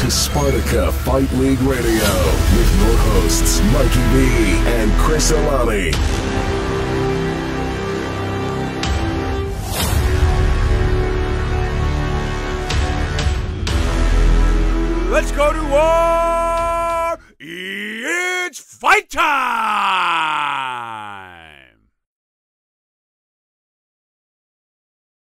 to Spartyka Fight League Radio with your hosts Mikey V and Chris Elane. Let's go to war! It's fight time!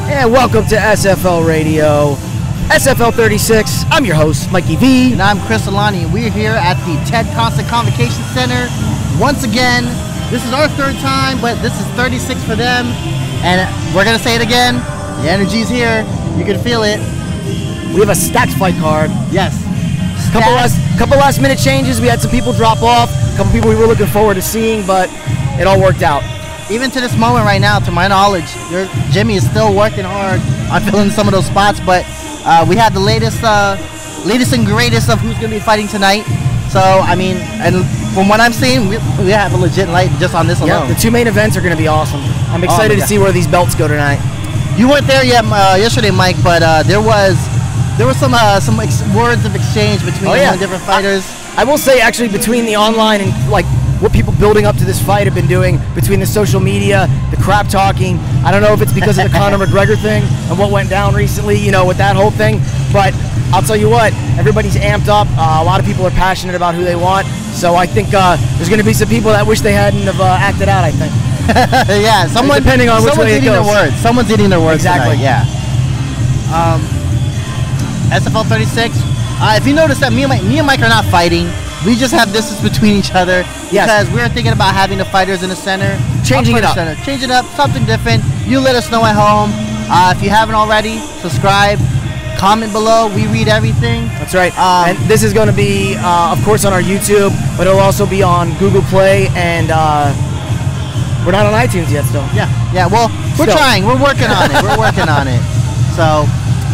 And welcome to SFL Radio. SFL 36, I'm your host, Mikey V. And I'm Chris Elane, and we're here at the Ted Constant Convocation Center. Once again, this is our third time, but this is 36 for them. And we're going to say it again, the energy's here, you can feel it. We have a stacked fight card. Yes. Couple last minute changes, we had some people drop off, a couple people we were looking forward to seeing, but it all worked out. Even to this moment right now, to my knowledge, Jimmy is still working hard on filling some of those spots, but we have the latest and greatest of who's going to be fighting tonight. So, I mean, and from what I'm seeing, we have a legit light just on this alone. Yeah, the two main events are going to be awesome. I'm excited to see where these belts go tonight. You weren't there yet yesterday, Mike, but there was some words of exchange between the different fighters. I will say, actually, between the online and, like, what people building up to this fight have been doing, between the social media, the crap talking. I don't know if it's because of the Conor McGregor thing and what went down recently, you know, with that whole thing. But I'll tell you what, everybody's amped up. A lot of people are passionate about who they want. So I think there's going to be some people that wish they hadn't have acted out, I think. Yeah, depending on which way it goes. Someone's eating their words. Exactly, tonight. Yeah. SFL 36. If you notice that me and Mike are not fighting. We just have distance between each other because we're thinking about having the fighters in the center. Changing it up, something different. You let us know at home. If you haven't already, subscribe, comment below. We read everything. That's right. And this is going to be, of course, on our YouTube, but it'll also be on Google Play. And we're not on iTunes yet still. Yeah, well, we're trying. We're working on it. We're working on it. So...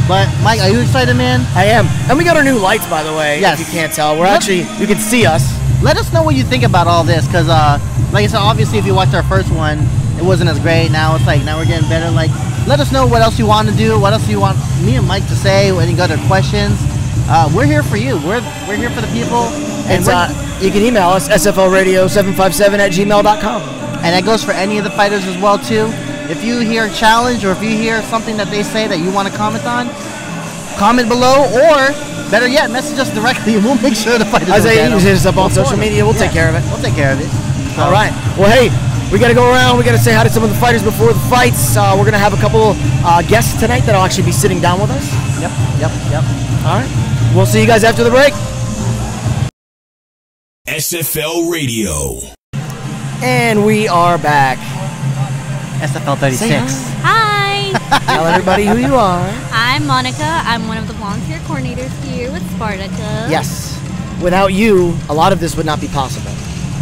But, Mike, are you excited, man? I am. And we got our new lights, by the way, if you can't tell. You can see us. Let us know what you think about all this, because, like I said, obviously, if you watched our first one, it wasn't as great. Now it's like, now we're getting better. Like, let us know what else you want to do, what else you want me and Mike to say, any other questions. We're here for you. We're here for the people. And you can email us, sflradio757@gmail.com. And that goes for any of the fighters as well, too. If you hear a challenge or if you hear something that they say that you want to comment on, comment below, or better yet, message us directly and we'll make sure to fight it. As I usually hit us up on social media, we'll take care of it. We'll take care of it. So. All right. Well, hey, we got to go around. We got to say hi to some of the fighters before the fights. We're going to have a couple guests tonight that'll actually be sitting down with us. Yep. All right. We'll see you guys after the break. SFL Radio. And we are back. SFL 36. Hi. Tell everybody who you are. I'm Monica. I'm one of the volunteer coordinators here with Spartyka. Yes. Without you, a lot of this would not be possible.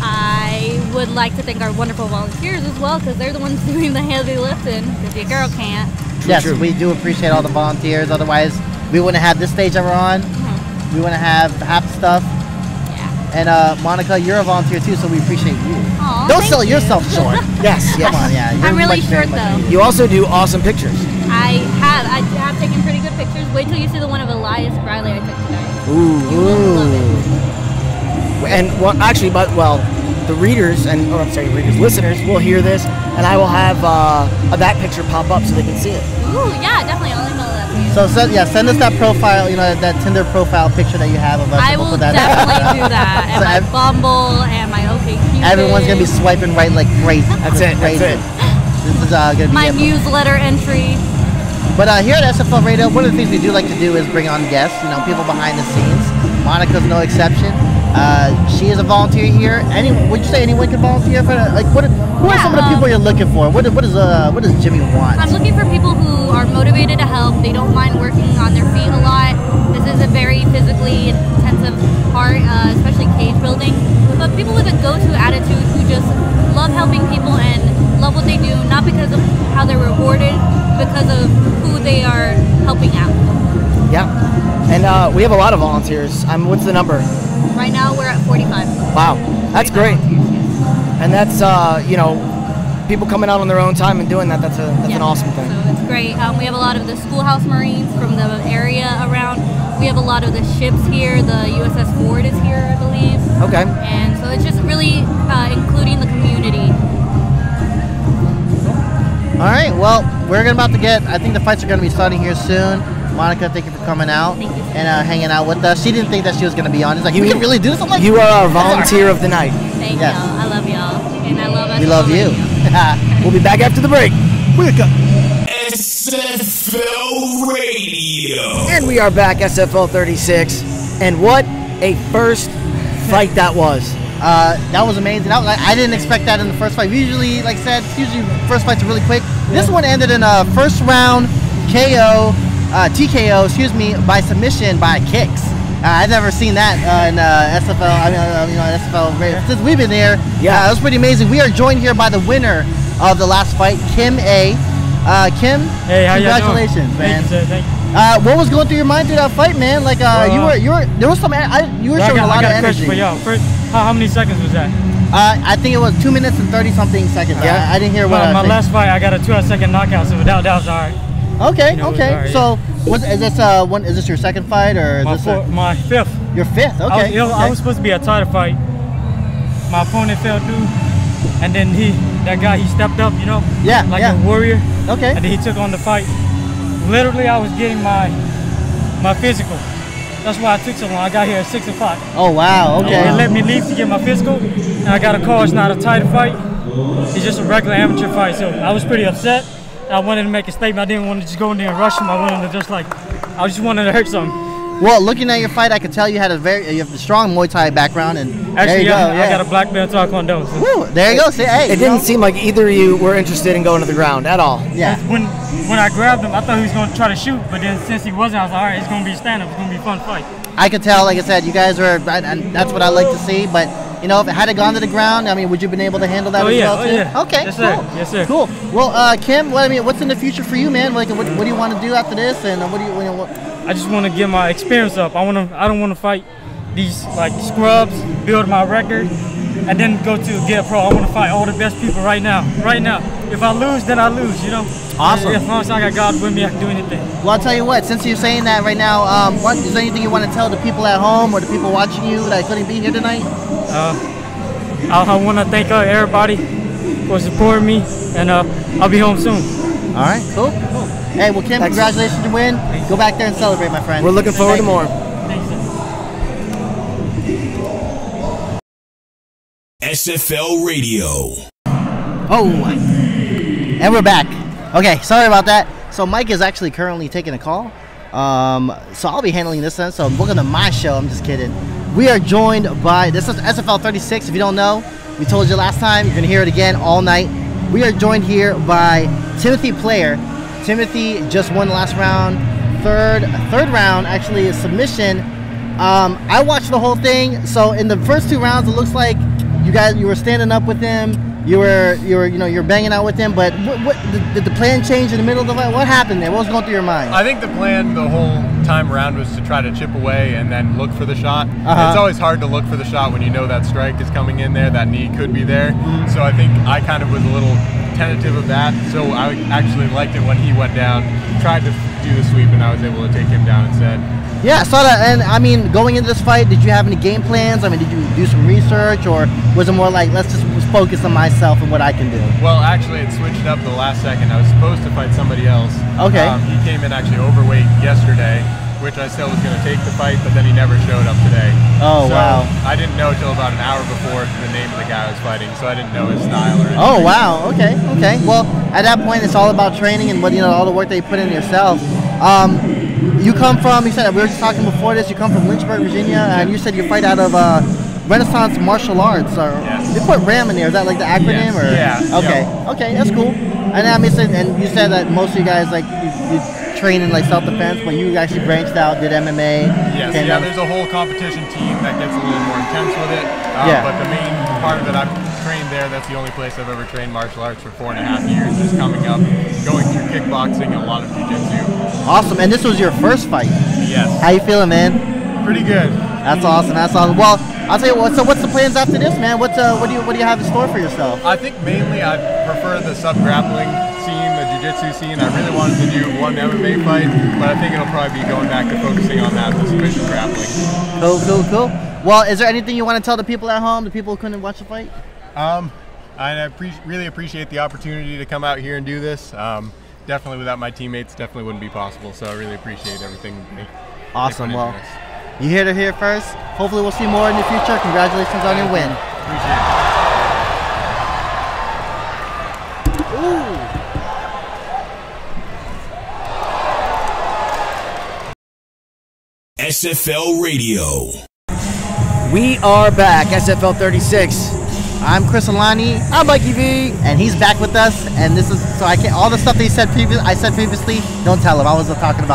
I would like to thank our wonderful volunteers as well, because they're the ones doing the heavy lifting, because your girl can't. True. We do appreciate all the volunteers. Otherwise, we wouldn't have this stage that we're on. Mm-hmm. We wouldn't have half stuff. And Monica, you're a volunteer too, so we appreciate you. Aww, don't sell yourself short. Yes. Come on, I'm really short though. You also do awesome pictures. I have taken pretty good pictures. Wait till you see the one of Elias Briley I took tonight. Ooh. You will love it. And the readers and listeners will hear this, and I will have that picture pop up so they can see it. Ooh, yeah, definitely. I'll email that to you. So send us that profile, that Tinder profile picture that you have of us. I will definitely do that. And my Bumble and my OkCupid. Everyone's gonna be swiping right like crazy. That's it. This is gonna be my newsletter entry. But here at SFL Radio, one of the things we do like to do is bring on guests. People behind the scenes. Monica's no exception. She is a volunteer here. Would you say anyone can volunteer for that? Who are some of the people you're looking for? What does Jimmy want? I'm looking for people who are motivated to help. They don't mind working on their feet a lot. This is a very physically intensive part, especially cage building. But people with a go-to attitude who just love helping people and love what they do, not because of how they're rewarded, because of who they are helping out. Yeah, and we have a lot of volunteers. What's the number? Right now we're at 45. Wow, that's great. And that's people coming out on their own time and doing that. That's an awesome thing. So it's great. We have a lot of the schoolhouse Marines from the area around. We have a lot of the ships here. The USS Ford is here, I believe. Okay. And so it's just really including the community. All right, well, we're about to get, I think the fights are going to be starting here soon. Monica, thank you for coming out and hanging out with us. She didn't think that she was going to be on. It's like, we can really do something. You are our volunteer of the night. Thank y'all. I love y'all. And I love us. We love you. We'll be back after the break. We'll go. SFL Radio. And we are back, SFL 36. And what a first fight that was. That was amazing. I didn't expect that in the first fight. Usually, like I said, usually first fights are really quick. This one ended in a first round KO, TKO, excuse me, by submission by kicks. I've never seen that in SFL. I mean, SFL since we've been there. Yeah, it was pretty amazing. We are joined here by the winner of the last fight, Kim A. Kim, hey, how congratulations, man. Thank you, sir. Thank you. What was going through your mind through that fight, man? Like, there was some. You were showing a lot of energy. For y'all. First, how many seconds was that? I think it was 2 minutes and 30-something seconds. Yeah, I didn't hear what. My last fight, I got a 2-second knockout, so that was all right. Okay, you know, okay. Right, so, is this your second fight or? My fifth. Your fifth. Okay. I was supposed to be a title fight. My opponent fell through, and then that guy stepped up, you know. Yeah. Like a warrior. Okay. And then he took on the fight. Literally, I was getting my physical. That's why I took so long. I got here at 6 o'clock. Oh, wow. Okay. They let me leave to get my physical. And I got a call. It's not a title fight. It's just a regular amateur fight. So I was pretty upset. I wanted to make a statement. I didn't want to just go in there and rush him. I just wanted to hurt something. Well, looking at your fight, I could tell you had you have a strong Muay Thai background, and I got a black belt Taekwondo. So. Woo, there you go. See, hey, it didn't seem like either of you were interested in going to the ground at all. Yeah. When I grabbed him, I thought he was going to try to shoot, but then since he wasn't, I was like, all right, it's going to be stand-up. It's going to be a fun fight. I could tell, like I said, you guys were, and that's what I like to see, but. You know, if it had gone to the ground, I mean, would you have been able to handle that result? Yeah. Okay, yes, sir. Cool. Yes, sir. Cool. Well, Kim, what's in the future for you, man? Like, what do you want to do after this? And what do you I just want to get my experience up. I don't want to fight these like scrubs, build my record, and then go to get pro. I want to fight all the best people right now. Right now. If I lose, then I lose. You know. Awesome. As long as I got God with me, I can do anything. Well, I'll tell you what. Since you're saying that right now, is there anything you want to tell the people at home or the people watching you that couldn't be here tonight? I want to thank everybody for supporting me, and I'll be home soon. All right, cool. Hey, well, Kim, congratulations to win. Go back there and celebrate, my friend. We're looking forward to more. Thanks, SFL Radio. And we're back. Okay, sorry about that. So Mike is actually currently taking a call. So I'll be handling this then. So welcome to my show. I'm just kidding. We are joined by, this is SFL 36. If you don't know, we told you last time. You're going to hear it again all night. We are joined here by Timothy Player. Timothy just won the last round. Third round, actually, is submission. I watched the whole thing. So in the first 2 rounds, it looks like you were standing up with him. You're banging out with him, but did the plan change in the middle of the fight? What happened there? What was going through your mind? I think the plan the whole time around was to try to chip away and then look for the shot. It's always hard to look for the shot when you know that strike is coming in there, that knee could be there. So I think I kind of was a little tentative of that. So I actually liked it when he went down, tried to do the sweep, and I was able to take him down instead. Yeah, I saw that. And I mean, going into this fight, did you have any game plans? I mean, did you do some research, or was it more like, let's just focus on myself and what I can do? Well, actually, it switched up the last second. I was supposed to fight somebody else. Okay. He came in actually overweight yesterday, which I still was going to take the fight, but then he never showed up today. Oh, so, wow. I didn't know until about an hour before the name of the guy I was fighting, so I didn't know his style or anything. Oh, wow. Okay, okay. Well, at that point, it's all about training and all the work that you put in yourself. You come from, you said, we were just talking before this, you come from Lynchburg, Virginia, and you said you fight out of Renaissance Martial Arts. Or, yes. They put RAM in there. Is that like the acronym? Yes. Or? Yeah. Okay. Yeah. Okay, that's cool. And I mean, and you said that most of you guys, like, you train in like self-defense, but you actually branched out, did MMA. Yes, yeah, there's a whole competition team that gets a little more intense with it. But the main part of it, I've trained there. That's the only place I've ever trained martial arts for 4.5 years, just coming up, going through kickboxing, a lot of jiu-jitsu. Awesome. And this was your first fight. Yes. How you feeling, man? Pretty good. That's awesome. That's awesome. Well, I'll tell you what. So, what's the plans after this, man? What do you have in store for yourself? I think mainly I prefer the sub grappling scene, the jiu-jitsu scene. I really wanted to do one MMA fight, but I think it'll probably be going back to focusing on that submission grappling. Cool, cool, cool. Well, is there anything you want to tell the people at home, the people who couldn't watch the fight? I really appreciate the opportunity to come out here and do this. Definitely without my teammates, definitely wouldn't be possible. So I really appreciate everything. Awesome. Well, you heard it here first. Hopefully we'll see more in the future. Congratulations on your win. Appreciate it. SFL Radio. We are back, SFL 36. I'm Chris Elane. I'm Mikey V. And he's back with us. And this is, so I can't, all the stuff that he said previously, I said previously, don't tell him. I was talking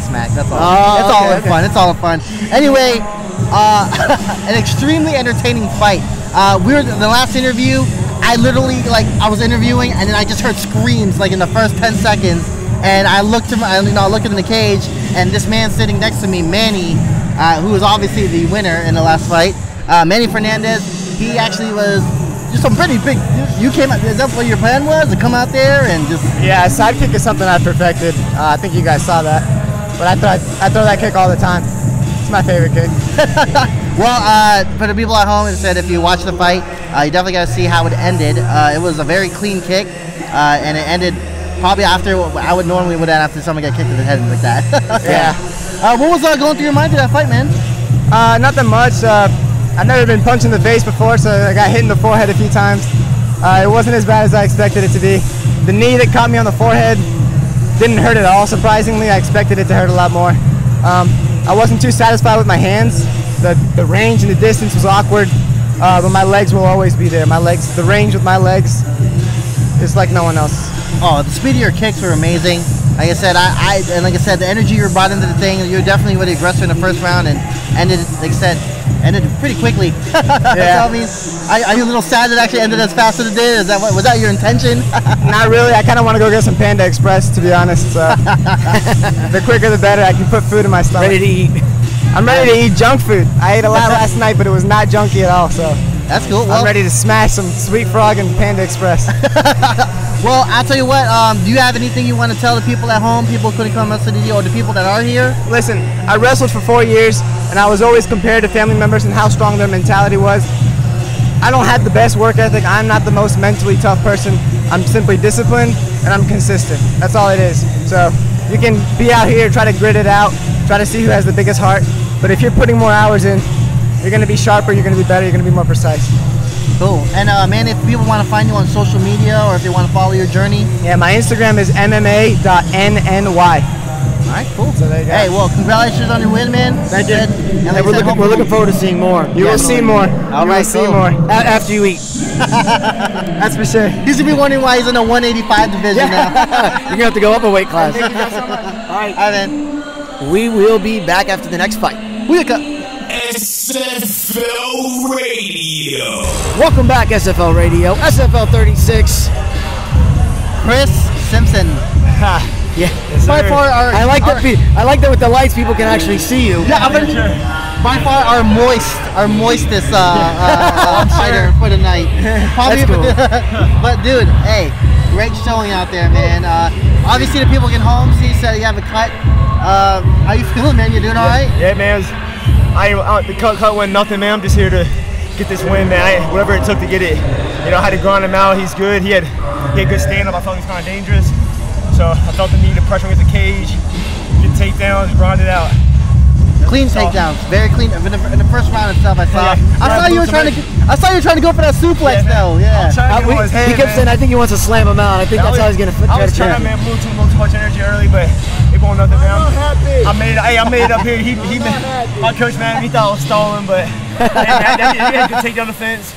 smack. That's all. Oh, it's okay, all in fun. It's all in fun. Anyway, an extremely entertaining fight. We were, in the last interview, I literally, like, I was interviewing and then I just heard screams, like, in the first 10 seconds. And I looked him, I looked in the cage, and this man sitting next to me, Manny, who was obviously the winner in the last fight, Manny Fernandez, he actually was just a pretty big, you came out, is that what your plan was, to come out there and just... Yeah, a side kick is something I perfected. I think you guys saw that. But I throw that kick all the time. It's my favorite kick. Well, for the people at home, it said if you watch the fight, you definitely got to see how it ended. It was a very clean kick, and it ended... Probably after what I would normally would have after someone got kicked in the head like that. Yeah. What was going through your mind through that fight, man? Nothing much. I've never been punched in the face before, so I got hit in the forehead a few times. It wasn't as bad as I expected it to be. The knee that caught me on the forehead didn't hurt at all, surprisingly. I expected it to hurt a lot more. I wasn't too satisfied with my hands. The range and the distance was awkward, but my legs will always be there. My legs, the range with my legs, is like no one else. Oh, the speed of your kicks were amazing. Like I said, and like I said, the energy you brought into the thing, you were definitely with the aggressor in the first round and ended, like I said, ended pretty quickly. Yeah. I mean, are you a little sad that it actually ended as fast as it did? Is that what, was that your intention? Not really. I kind of want to go get some Panda Express, to be honest. So. The quicker the better. I can put food in my stomach. Ready to eat. I'm ready to eat junk food. I ate a lot last night, but it was not junky at all. So. That's cool. Well, I'm ready to smash some Sweet Frog and Panda Express. Well, I'll tell you what, do you have anything you want to tell the people at home, people who couldn't come out to the or the people that are here? Listen, I wrestled for 4 years, and I was always compared to family members and how strong their mentality was. I don't have the best work ethic. I'm not the most mentally tough person. I'm simply disciplined, and I'm consistent. That's all it is. So you can be out here, try to grit it out, try to see who has the biggest heart. But if you're putting more hours in, you're going to be sharper, you're going to be better, you're going to be more precise. Cool. And man, if people want to find you on social media or if they want to follow your journey. Yeah, my Instagram is mma.nny. All right, cool. So there you go. Hey, well, congratulations on your win, man. Thank you. And like we're, we're looking forward to seeing more. You will see more. I will see more. After you eat. That's for sure. You should be wondering why he's in the 185 division now. You're going to have to go up a weight class. Thank you guys so much. All right. All right, then. We will be back after the next fight. SFL Radio. Welcome back, SFL Radio. SFL 36. Chris Simpson. Yeah. By far, our I like that with the lights, people can actually see you. Yeah, I'm pretty sure. By far, our moistest fighter for the night. Probably. That's cool. But dude, hey, great showing out there, man. Obviously, the people get home. See, so you have a cut. How you feeling, man? You doing all right? Yeah, man. The cut went nothing, man. I'm just here to get this win, man. Whatever it took to get it. You know, I had to grind him out. He's good. He had good stand-up. I felt he was kind of dangerous. So I felt the need to pressure him with the cage, get takedowns, grind it out. Clean takedowns, very clean. In the first round itself, I saw. Yeah, I saw you were trying to go for that suplex, though. Yeah. He kept saying, "I think he wants to slam him out." I think that's how he's gonna flip. I was trying to move too much energy early, but it won't nothing. I made it up here. My coach, man, he thought I was stalling, but he had to take down the fence.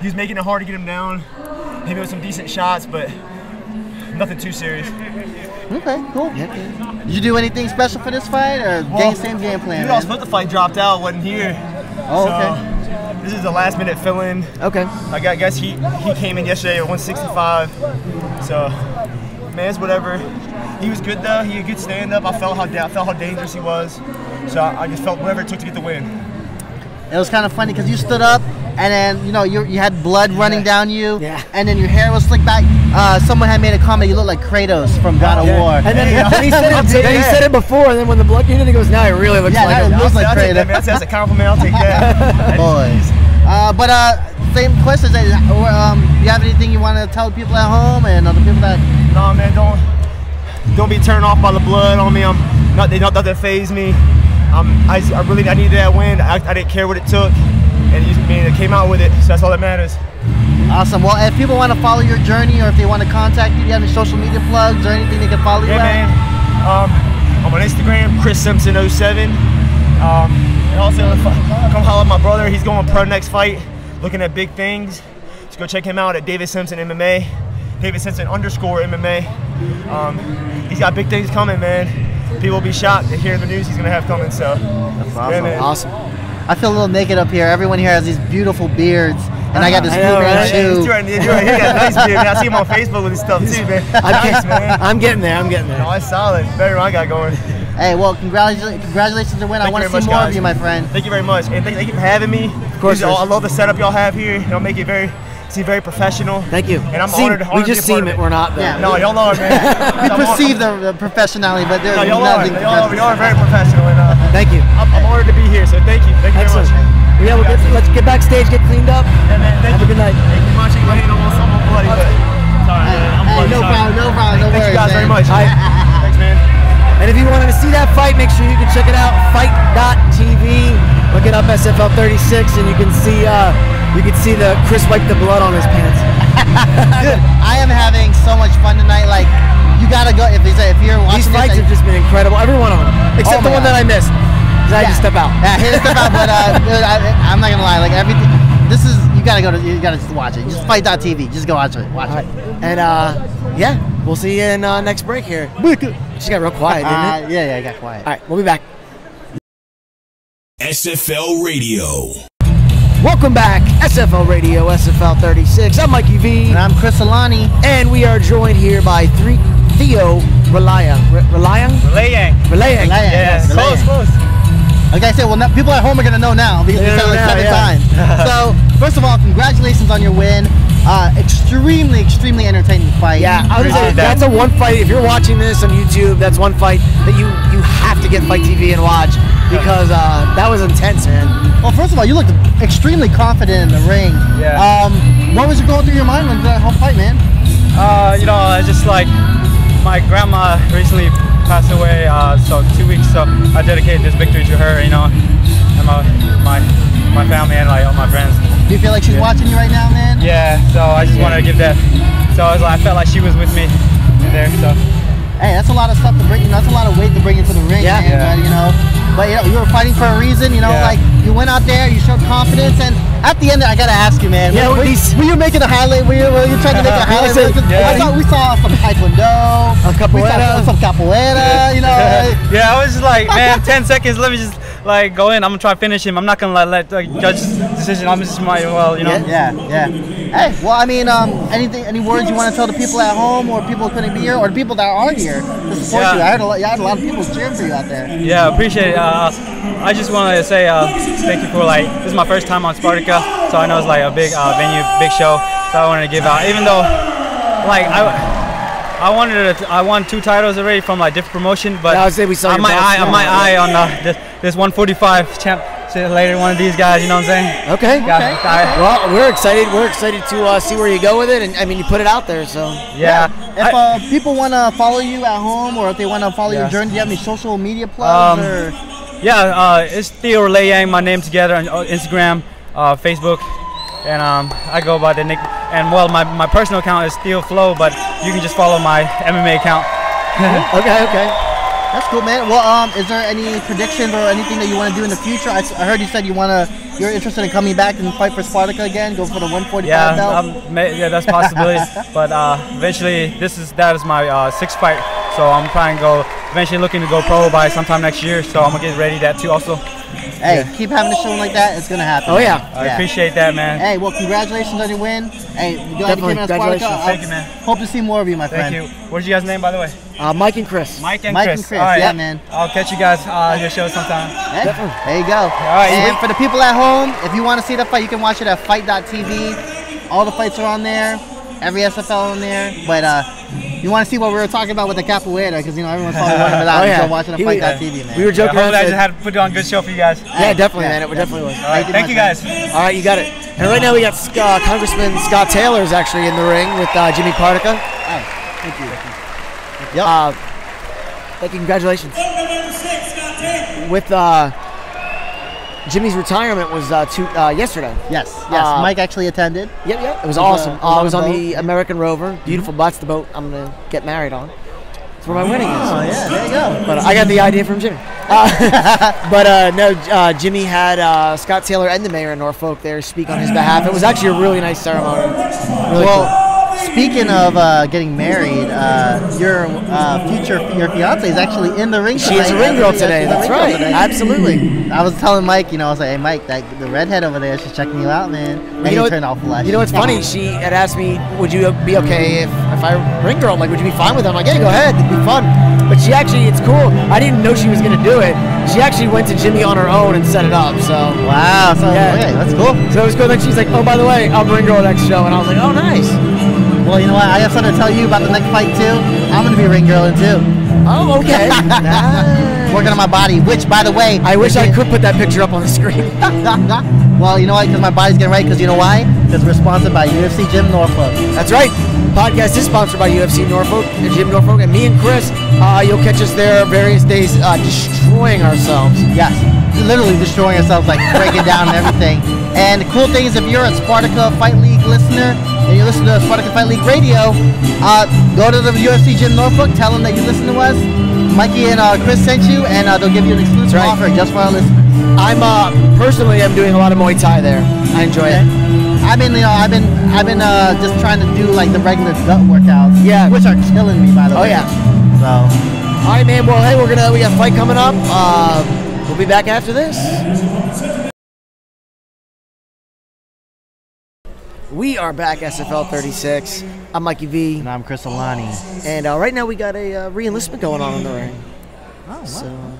He was making it hard to get him down. He made some decent shots, but nothing too serious. Okay, cool. Yeah. Did you do anything special for this fight, or same game plan? Dude, I was supposed to fight, dropped out, wasn't here. Oh, okay. This is the last minute fill-in. Okay. Like, I guess he came in yesterday at 165. So, man, it's whatever. He was good though. He had a good stand-up. I felt how dangerous he was. So I just felt whatever it took to get the win. It was kind of funny because you stood up. and then, you know, you had blood running down you, and then your hair was slicked back. Someone had made a comment, you look like Kratos from God of War. And then, he said it before, and then when the blood came in, he goes, now it really looks like it. Yeah, it looks like Kratos. That's a compliment, I'll take that. Boys. Same questions. You have anything you want to tell people at home and other people that... No, man, don't be turned off by the blood on me. Nothing fazed me. I needed that win. I didn't care what it took, and it came out with it. So that's all that matters. Awesome. Well, if people want to follow your journey, or if they want to contact you, do you have any social media plugs or anything they can follow you at? I'm on Instagram, ChrisSimpson07. And also, come holler at my brother. He's going pro next fight, looking at big things. Just go check him out at David Simpson MMA. David Simpson _MMA. He's got big things coming, man. People will be shocked to hear the news he's going to have coming, so. That's awesome. Yeah, awesome. I feel a little naked up here. Everyone here has these beautiful beards, and I got this Boomerang shoe. He got a nice beard, man. I see him on Facebook with his stuff, too, man. I'm getting there. No, it's solid. Better than I got going. Hey, well, congratulations to win. I want to see more of you, my friend. Thank you very much. And thank you for having me. Of course. I love the setup y'all have here. Y'all make it very professional. Thank you. And I'm honored to be a part of it. We're not there. Yeah, no, y'all are, man. We perceive the professionality, but there's nothing. Y'all are very professional. And, thank you. I'm honored to be here, so thank you. Thank you very much. Yeah, let's get backstage, get cleaned up. Yeah, man, thank you. Have a good night. Thank you much. My hand almost bloody, but sorry, man. No problem, no problem. No worries. Thank you guys very much. Thanks, man. And if you wanted to see that fight, make sure you can check it out, fight.tv. Look it up, SFL 36, and you can see. You can see Chris wipe the blood on his pants. Dude, I am having so much fun tonight. Like, you gotta go if you're watching. These fights have just been incredible. Every one of them, except the one that I missed. Cause I had to step out. Yeah, I had to step out. But I'm not gonna lie. Like everything, this is you gotta just watch it. Just fight.tv. Just go watch it. Watch it. And yeah, we'll see you in next break here. Just got real quiet, didn't it? Yeah, I got quiet. All right, we'll be back. SFL Radio. Welcome back, SFL Radio, SFL 36. I'm Mikey V. And I'm Chris Elane. And we are joined here by Theo Rlayang. Rlayang. Yeah, close. Like I said, well, people at home are going to know now because we said it like seven times. So, first of all, congratulations on your win. Extremely, extremely entertaining fight. Yeah, I was like, that's a one fight. If you're watching this on YouTube, that's one fight that you have to get Fight TV and watch. Because that was intense, man. Well, first of all, you looked extremely confident in the ring. Yeah. What was going through your mind when that whole fight, man? You know, I just like my grandma recently passed away, so 2 weeks. So I dedicated this victory to her, you know, and my family and like all my friends. Do you feel like she's watching you right now, man? Yeah. So I just wanted to give that. So I was like, I felt like she was with me in there. So. Hey, that's a lot of stuff to bring. You know, that's a lot of weight to bring into the ring, man. Yeah. You know. But you know, you were fighting for a reason, you know, like you went out there, you showed confidence, and at the end, I gotta ask you, man. Yeah, were you making a highlight? Were you trying to make a highlight? We saw some Taekwondo, some Capoeira, you know. Yeah, I was just like, man, 10 seconds, let me just like go in. I'm gonna try to finish him. I'm not gonna let like, judge's decision. I'm just might well, you know. Yeah. Hey, well, I mean, any words you want to tell the people at home, or people who couldn't be here, or the people that aren't here to support you? I had a lot of people cheering for you out there. Yeah, appreciate it. I just wanted to say thank you for like this is my first time on Spartyka, so I know it's like a big venue, big show. So I wanted to give out, even though like I won 2 titles already from like different promotion, but I would say we saw my eye on this 145 champ later, one of these guys. You know what I'm saying? Okay. Well, we're excited. We're excited to see where you go with it, and I mean, you put it out there, so yeah. If people want to follow you at home, or if they want to follow your journey, do you have any social media plugs? It's Theo Rlayang, my name together on Instagram, Facebook, and I go by the nickname. And well, my personal account is Theo Flow, but you can just follow my MMA account. Okay. That's cool, man. Well, is there any predictions or anything that you want to do in the future? I heard you said you're interested in coming back and fight for Spartyka again, go for the 145 belt. Yeah, that's a possibility. But eventually, that is my 6th fight. So I'm trying to go, eventually looking to go pro by sometime next year. So I'm going to get ready to that too also. Hey, keep having a show like that. It's going to happen. Oh, yeah. I appreciate that, man. Hey, well, congratulations on your win. Hey, definitely. Congratulations. Thank you, man. Hope to see more of you, my friend. Thank you. What's your guys' name, by the way? Mike and Chris. Mike and Chris. All right. Yeah, man. I'll catch you guys on your show sometime. Hey, there you go. All right. And for the people at home, if you want to see the fight, you can watch it at fight.tv. All the fights are on there. Every SFL on there. But you want to see what we were talking about with the Capoeira, because, you know, everyone's probably wondering about so watching the fight.tv, man. We were joking around. I just had to put on a good show for you guys. Yeah, definitely, man. It definitely was. All right, thank you guys. All right, you got it. And right now we got Congressman Scott Taylor is actually in the ring with Jimmy Cardica. All right. Thank you. Thank you. Yep. Congratulations. With Jimmy's retirement was yesterday. Yes. Mike actually attended. Yep. It was awesome. I was on the American Rover. Beautiful boat's the boat I'm going to get married on. That's where my wedding is. Oh, yeah. There you go. But I got the idea from Jimmy. Jimmy had Scott Taylor and the mayor of Norfolk there speak on his behalf. It was actually a really nice ceremony. Really cool. Speaking of getting married, your fiance is actually in the ring. She's a ring girl today. That's right. Absolutely. I was telling Mike, you know, I was like, hey, Mike, the redhead over there, she's checking you out, man. And you know, turned off the light. You know what's funny? She had asked me, would you be okay if I ring girl? I'm like, would you be fine with it? I'm like, yeah, go ahead. It'd be fun. But she actually, it's cool. I didn't know she was going to do it. She actually went to Jimmy on her own and set it up. So wow. So yeah, okay, that's cool. So it was cool. Then she's like, oh, by the way, I'll ring girl next show. And I was like, oh, nice. Well, you know what? I have something to tell you about the next fight, too. I'm going to be ring girling, too. Oh, okay. Nice. Working on my body, which, by the way... I wish I could put that picture up on the screen. Well, you know why? Because my body's getting right. Because you know why? Because we're sponsored by UFC Gym Norfolk. That's right. The podcast is sponsored by UFC Norfolk and Gym Norfolk. And me and Chris, you'll catch us there various days destroying ourselves. Yes. Literally destroying ourselves, like breaking down and everything. And the cool thing is, if you're a Spartyka Fight League listener... and you listen to Spartyka Fight League Radio, go to the UFC Gym Norfolk, tell them that you listen to us. Mikey and Chris sent you, and they'll give you an exclusive offer just for our listeners. Personally, I'm doing a lot of Muay Thai there. I enjoy it. I've been just trying to do like the regular gut workouts. Yeah. Which are killing me, by the way. Oh yeah. So. All right, man. Well, hey, we got a fight coming up. We'll be back after this. We are back, SFL 36. I'm Mikey V. And I'm Chris Elane. And right now we got a re-enlistment going on in the ring. Oh, wow. So,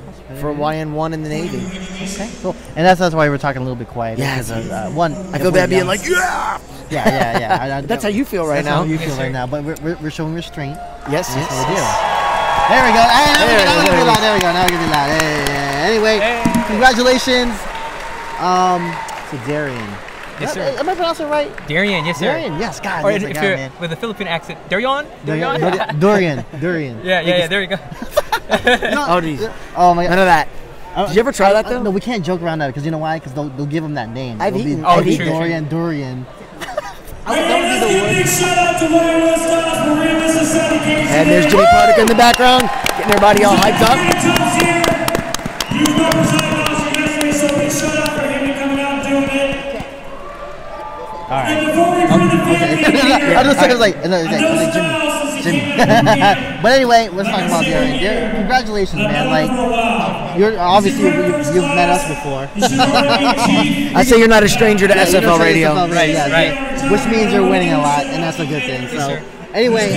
for YN1 in the Navy. Okay, cool. And that's why we were talking a little bit quiet. Yeah. I feel bad being like, yeah! Yeah. That's how you feel right now. That's how you feel right now. But we're showing restraint. Yes. That's what we do. There we go. There we go. Now we're going to be loud. Anyway, congratulations to Darion. Yes, sir. Am I pronouncing it right? Darion, yes, sir. Darion, yes, God. Or yes, if you're with a Philippine accent, Darion. Yeah, there you go. Oh, geez. Oh, my God. None of that. Did you ever try that, though? No, we can't joke around that, because you know why? Because they'll give them that name. Darion. That would be the worst. And there's Jimmy Cardica in the background, getting everybody all hyped up. All right. Okay. Jimmy. But anyway, let's talk about Darion. Congratulations, man. Like, you've met us before. I say you're not a stranger to SFL Radio. Right. Which means you're winning a lot, and that's a good thing. So anyway,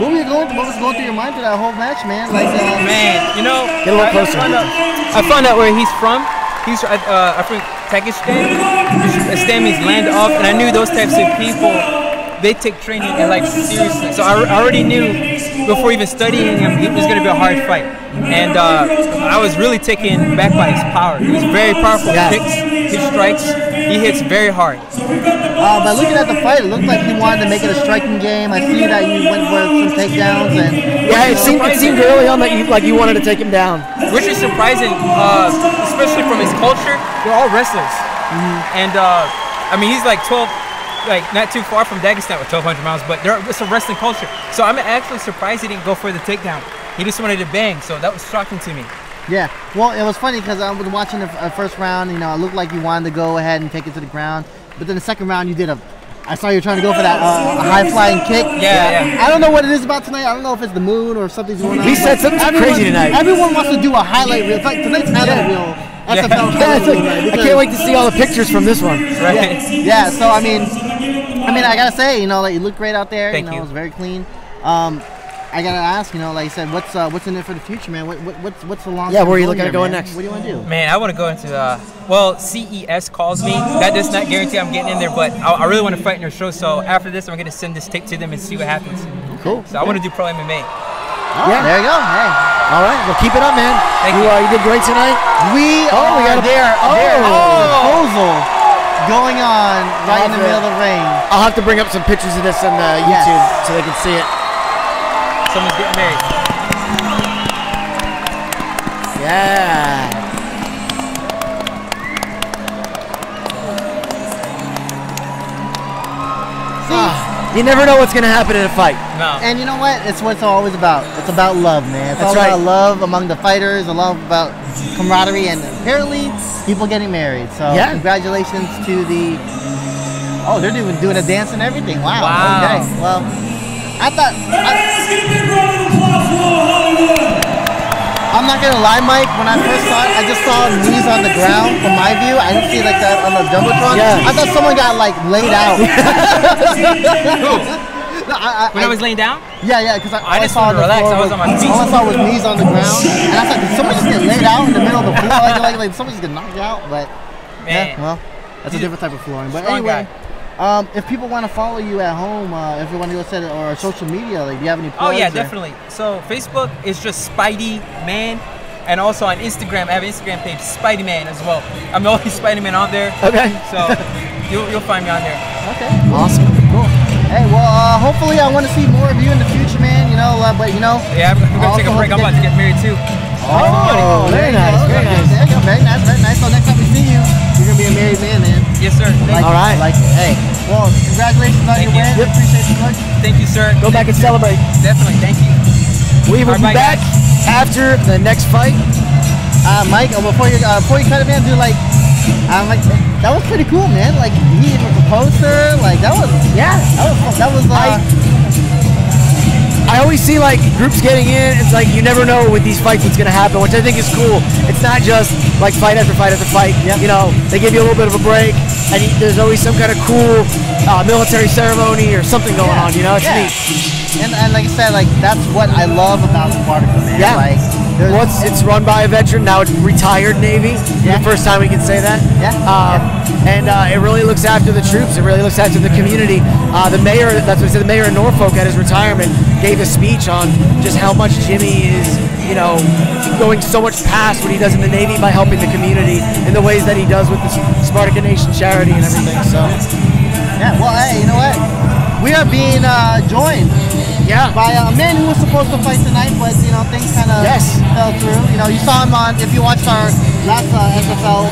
what was going through your mind through that whole match, man? Like, man, you know, get a little closer. I found out where he's from. He's from Pakistan. Islam is land off, and I knew those types of people, they take training and like seriously. So I already knew before even studying him, it was going to be a hard fight. And I was really taken back by his power. He was very powerful. His strikes, he hits very hard. By looking at the fight, it looked like he wanted to make it a striking game. I see that you went for some takedowns, and it seemed early on that you wanted to take him down, which is surprising, especially from his culture. They're all wrestlers, and I mean he's like 12, like not too far from Dagestan with 1,200 pounds, but it's a wrestling culture. So I'm actually surprised he didn't go for the takedown. He just wanted to bang, so that was shocking to me. Yeah, well, it was funny because I was watching the first round. You know, it looked like you wanted to go ahead and take it to the ground, but then the second round you did I saw you trying to go for that high flying kick. Yeah. I don't know what it is about tonight. I don't know if it's the moon or something's going on. He said something crazy tonight. Everyone wants to do a highlight reel. It's like tonight's highlight reel SFL. I can't wait to see all the pictures from this one. Right. Yeah. So I mean, I gotta say, you know, like, you look great out there. Thank you. Know, it was very clean. I gotta ask, you know, like I said, what's in it for the future, man? What's the long? Yeah, where are you looking at going next? What do you want to do? Man, I want to go into well, CES calls me. That does not guarantee I'm getting in there, but I really want to fight in their show. So after this, I'm gonna send this tape to them and see what happens. Cool. So I want to do pro MMA. Oh, yeah, there you go. Hey, all right, well, keep it up, man. Thank you. You did great tonight. We got a proposal going on right in the middle of the ring. I'll have to bring up some pictures of this on YouTube so they can see it. Someone's getting married. Yeah. You never know what's going to happen in a fight. No. And you know what? It's what it's always about. It's about love, man. It's all about love among the fighters, a love about camaraderie, and apparently people getting married. So congratulations to the... Oh, they're even doing a dance and everything. Wow. Wow. Okay. Well, I thought... I'm not going to lie, Mike. When I first saw it, I just saw knees on the ground from my view. I didn't see like that on the Jumbotron. Yeah. I thought someone got like laid out. No, when I was laying down? Yeah, yeah. Because I just wanted to relax. I was on my feet. All I saw was knees on the ground. And I thought, did someone just get laid out in the middle of the floor? Like someone just get knocked out? But, man. Yeah, well, that's a different type of flooring. But anyway. If people want to follow you at home, if you want to go set it or social media, like, do you have any plugs? Oh yeah, definitely. So Facebook is just Spidey Man, and also on Instagram, I have an Instagram page, Spidey Man as well. I'm the only Spidey Man on there. Okay. So you'll find me on there. Okay. Awesome. Cool. Hey, well, hopefully I want to see more of you in the future, man. You know, but you know. Yeah, we're gonna take a break. I'm about to get married too. Oh, very nice. Very nice. Very nice. Very nice. So next time we see you, you're gonna be a married man, man. Yes, sir. All right. Like it. Hey. Well, congratulations on your win. Appreciate you much. Thank you, sir. Go back and celebrate. Definitely. Thank you. We will be back after the next fight. Mike, before you cut it, man, do like that was pretty cool, man. Like he even proposed her. Like that was like. I always see like groups getting in. It's like you never know with these fights what's gonna happen, which I think is cool. It's not just like fight after fight after fight. Yep. You know, they give you a little bit of a break, and there's always some kind of cool military ceremony or something going on. You know, it's neat. And like I said, like that's what I love about Spartyka, man. Yeah. Like, once it's run by a veteran, now it's retired Navy. Yeah. The first time we can say that. Yeah. And it really looks after the troops. It really looks after the community. The mayor, that's what he said, the mayor of Norfolk at his retirement gave a speech on just how much Jimmy is, you know, going so much past what he does in the Navy by helping the community in the ways that he does with the Spartyka Nation charity and everything. So, yeah. Well, hey, you know what? We are being joined. Yeah. By a man who was supposed to fight tonight, but you know things kind of fell through. You know, you saw him on if you watched our last SFL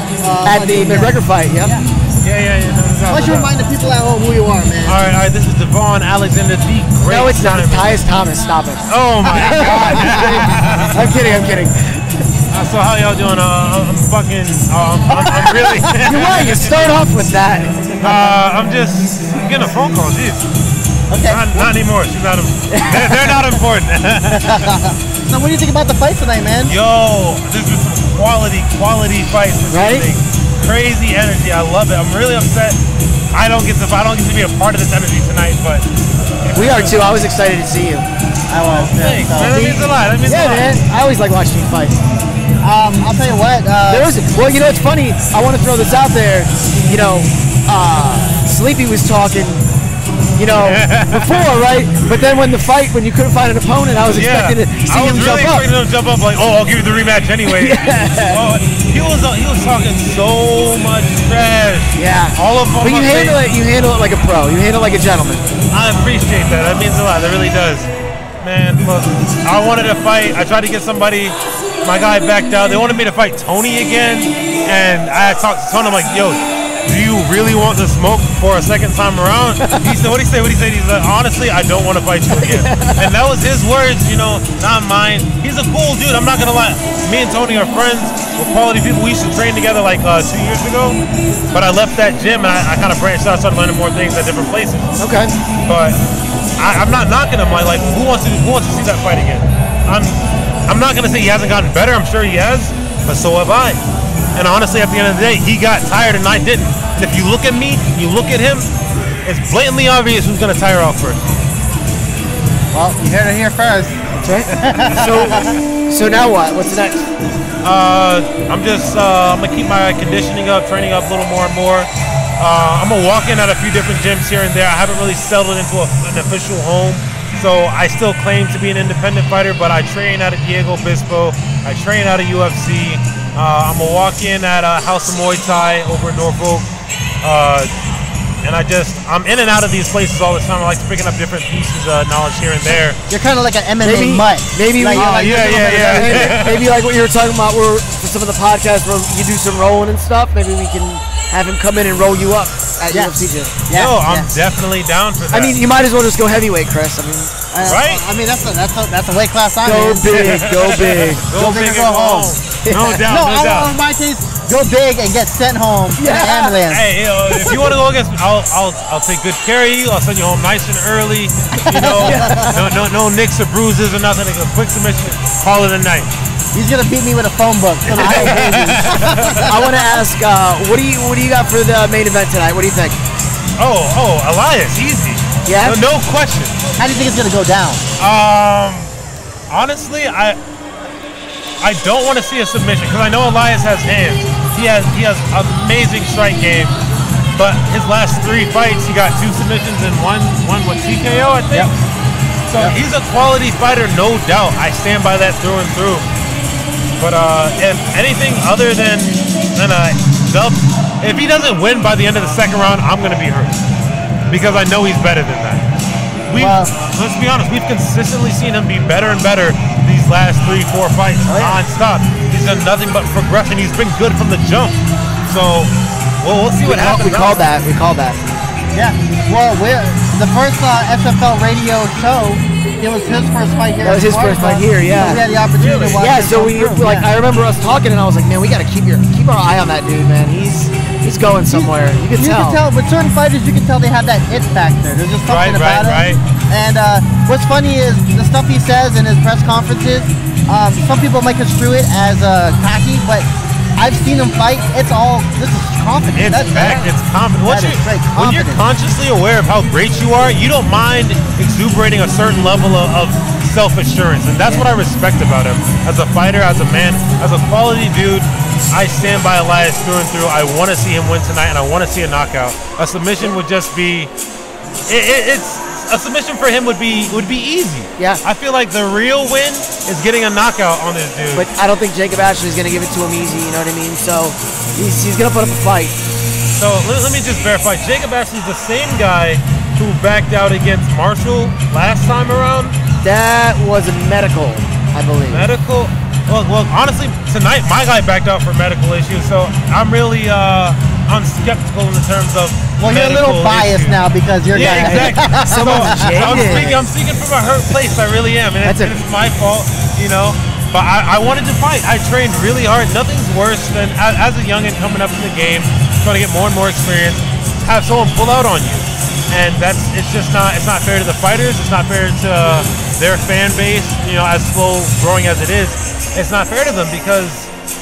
at the McGregor fight. Yep. Yeah. No, why don't you remind the people at home who you are, man? All right. This is Devon Alexander the Great. No, it's not. It's Tyus Thomas. Stop it. Oh my God. I'm kidding. So how y'all doing? I'm really. You're right. You start off with that. I'm just getting a phone call. Jeez. Okay. Not anymore. She's not. They're not important. So what do you think about the fight tonight, man? Yo, this is quality fights. Right? Crazy energy. I love it. I'm really upset. I don't get to be a part of this energy tonight, but we are too. I was excited to see you. I was. Thanks. So. Man, that means a lot. That means a lot. Man. I always like watching you fight. I'll tell you what. Well, you know, it's funny. I want to throw this out there. You know, Sleepy was talking. You know, before, right? But then when you couldn't find an opponent, I was expecting to see him jump up. I was really expecting him to jump up, like, oh, I'll give you the rematch anyway. Oh, he was talking so much trash. Yeah. All of them. But you handle it like a pro. You handle it like a gentleman. I appreciate that. That means a lot. That really does. Man, look, I wanted to fight. I tried to get somebody. My guy backed out. They wanted me to fight Tony again, and I talked to Tony. I'm like, yo. Do you really want the smoke for a second time around? He said, what he said? He said, honestly, I don't want to fight you again. And that was his words, you know, not mine. He's a cool dude, I'm not going to lie. Me and Tony are friends. We're quality people. We used to train together like 2 years ago. But I left that gym and I kind of branched out, started learning more things at different places. Okay. But I'm not knocking him. Like, who wants to see that fight again? I'm not going to say he hasn't gotten better. I'm sure he has. But so have I. And honestly, at the end of the day, he got tired and I didn't. And if you look at me, you look at him, it's blatantly obvious who's going to tire out first. Well, you heard it here first. So now what? What's next? I'm going to keep my conditioning up, training up a little more and more. I'm going to walk in at a few different gyms here and there. I haven't really settled into an official home. So I still claim to be an independent fighter, but I train out of Diego Obispo. I train out of UFC. I'm going to walk in at a House of Muay Thai over in Norfolk. And I'm in and out of these places all the time. I like to picking up different pieces of knowledge here and there. You're kind of like an MMA mutt. Maybe like what you were talking about for some of the podcasts where you do some rolling and stuff. Maybe we can have him come in and roll you up at UFC Gym. Yeah. No, I'm definitely down for that. I mean, you might as well just go heavyweight, Chris. I mean, right? I mean, that's a weight class I'm in. Go big and go home. No doubt, no doubt. In my case, go big and get sent home in an ambulance. Hey, you know, if you want to go against me, I'll take good care of you. I'll send you home nice and early. You know, no nicks or bruises or nothing. A quick submission, call it a night. He's gonna beat me with a phone book. I want to ask, what do you got for the main event tonight? What do you think? Oh, Elias, easy. Yeah. No question. How do you think it's gonna go down? Honestly, I don't want to see a submission because I know Elias has hands. He has amazing strike game, but his last three fights he got two submissions and one with TKO, I think. Yep. So he's a quality fighter, no doubt. I stand by that through and through. But if anything other than a dub, if he doesn't win by the end of the second round, I'm gonna be hurt because I know he's better than that. Let's be honest, we've consistently seen him be better and better these last 3-4 fights non-stop. He's done nothing but progression. He's been good from the jump. So, we'll see what happens. We called that. Yeah. Well, the first SFL radio show, it was his first fight here. That was his first fight here, yeah. We had the opportunity to watch him. Yeah, so I remember us talking and I was like, man, we got to keep our eye on that dude, man. He's going somewhere. You can tell. With certain fighters, you can tell they have that it factor. There's just something about it. Right. And what's funny is the stuff he says in his press conferences, some people might construe it as cocky, but I've seen him fight. This is confident. It's confident. When you're consciously aware of how great you are, you don't mind exuberating a certain level of self-assurance. And that's what I respect about him. As a fighter, as a man, as a quality dude, I stand by Elias through and through. I want to see him win tonight, and I want to see a knockout. A submission would just be... a submission for him would be easy. Yeah. I feel like the real win is getting a knockout on this dude. But I don't think Jacob Ashley's going to give it to him easy, you know what I mean? So he's going to put up a fight. So let me just verify. Jacob Ashley's the same guy who backed out against Marshall last time around? That was a medical, I believe. Medical? Well, honestly, tonight my guy backed out for medical issues, so I'm really I'm skeptical in terms of. Well, you're a little biased now because you're. Yeah, exactly. So I'm speaking from a hurt place. I really am, and it's my fault, you know. But I wanted to fight. I trained really hard. Nothing's worse than as a youngin coming up in the game, trying to get more and more experience, have someone pull out on you, and it's not fair to the fighters. It's not fair to their fan base. You know, as slow growing as it is. It's not fair to them because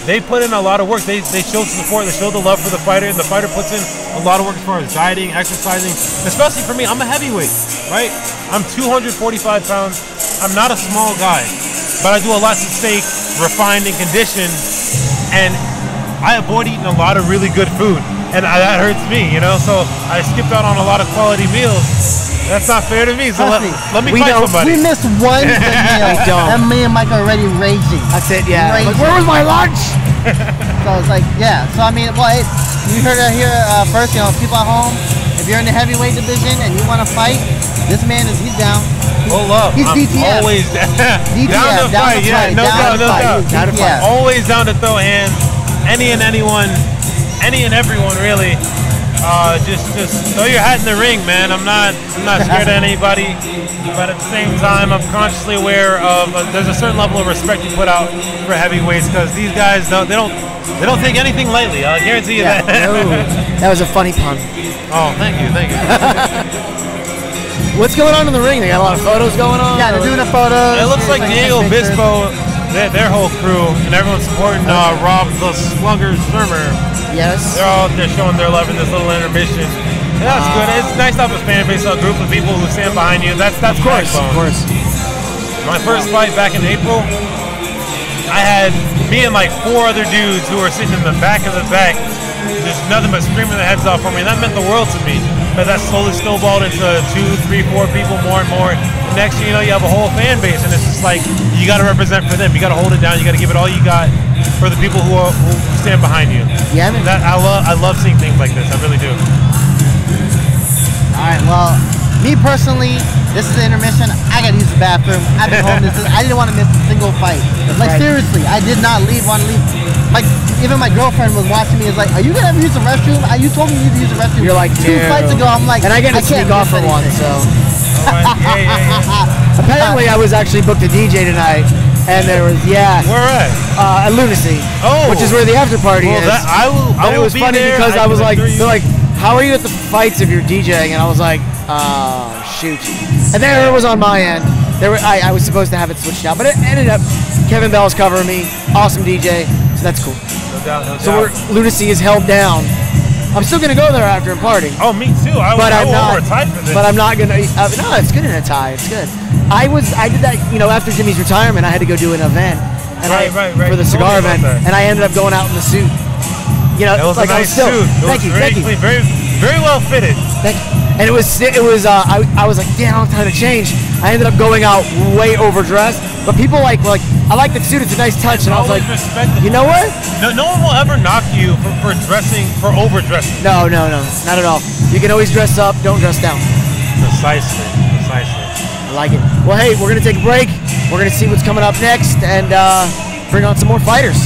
they put in a lot of work. They show support, they show the love for the fighter, and the fighter puts in a lot of work as far as dieting, exercising. Especially for me, I'm a heavyweight, right? I'm 245 pounds. I'm not a small guy, but I do a lot to stay refined and conditioned, and I avoid eating a lot of really good food, and that hurts me, you know? So I skipped out on a lot of quality meals. That's not fair to me, so let me fight somebody. We missed one video, and me and Mike are already raging. That's it, yeah. Like, where was my lunch? So it's like, yeah. So, I mean, well, you heard it here first, you know, people at home, if you're in the heavyweight division and you want to fight, this man he's down. He's DTF. Always down. Down to fight. Always down to throw hands. Any and everyone, really. Just throw your hat in the ring, man. I'm not scared of anybody, but at the same time, I'm consciously aware of there's a certain level of respect you put out for heavyweights because these guys they don't take anything lightly. I guarantee you that. That was a funny pun. Oh, thank you. What's going on in the ring? They got a lot of photos going on. Yeah, they're doing the photos. It looks like Diego Obispo their whole crew and everyone supporting Rob the Slugger Shermer. Yes. They're all just showing their love in this little intermission. And that's good. It's nice to have a fan base, a group of people who stand behind you. That's of course. My first fight back in April, I had me and like four other dudes who were sitting in the back of the back, just nothing but screaming their heads off for me. And that meant the world to me. But that slowly snowballed into 2, 3, 4 people, more and more. Next thing you know, you have a whole fan base, and it's just like, you got to represent for them. You got to hold it down. You got to give it all you got for the people who are, who stand behind you. Yeah, man. That I love seeing things like this. I really do. All right. Well, me personally, this is an intermission. I got to use the bathroom. I've been home. I didn't want to miss a single fight. Like, seriously, I did not want to leave. Like, even my girlfriend was watching me. Is like, are you gonna ever use the restroom? You told me you need to use the restroom. You're like, two fights ago. I'm like, and I get to sneak off for one, so. Yeah. Apparently, I was actually booked a DJ tonight, and there was Where at? At LunaSea. Oh, which is where the after party is. That, I will. It was funny because I was like, they're like, how are you at the fights if you're DJing? And I was like, oh shoot. And there it was on my end. There were, I was supposed to have it switched out, but it ended up Kevin Bell's covering me. Awesome DJ. So that's cool. No doubt. No doubt. So LunaSea is held down. I'm still gonna go there after a party. Oh, me too. But I'm not gonna. No, it's good in a tie. It's good. I did that. You know, after Jimmy's retirement, I had to go do an event. For the cigar event, and I ended up going out in the suit. You know, it was like a nice suit. Thank you. Very, very well fitted. Thank you. And it was. I was like, damn, I don't have time to change. I ended up going out way overdressed, but people were like, I like the suit. It's a nice touch, and I was like, you know what? No one will ever knock you for dressing, for overdressing. No, not at all. You can always dress up. Don't dress down. Precisely. I like it. Well, hey, we're gonna take a break. We're gonna see what's coming up next, and bring on some more fighters.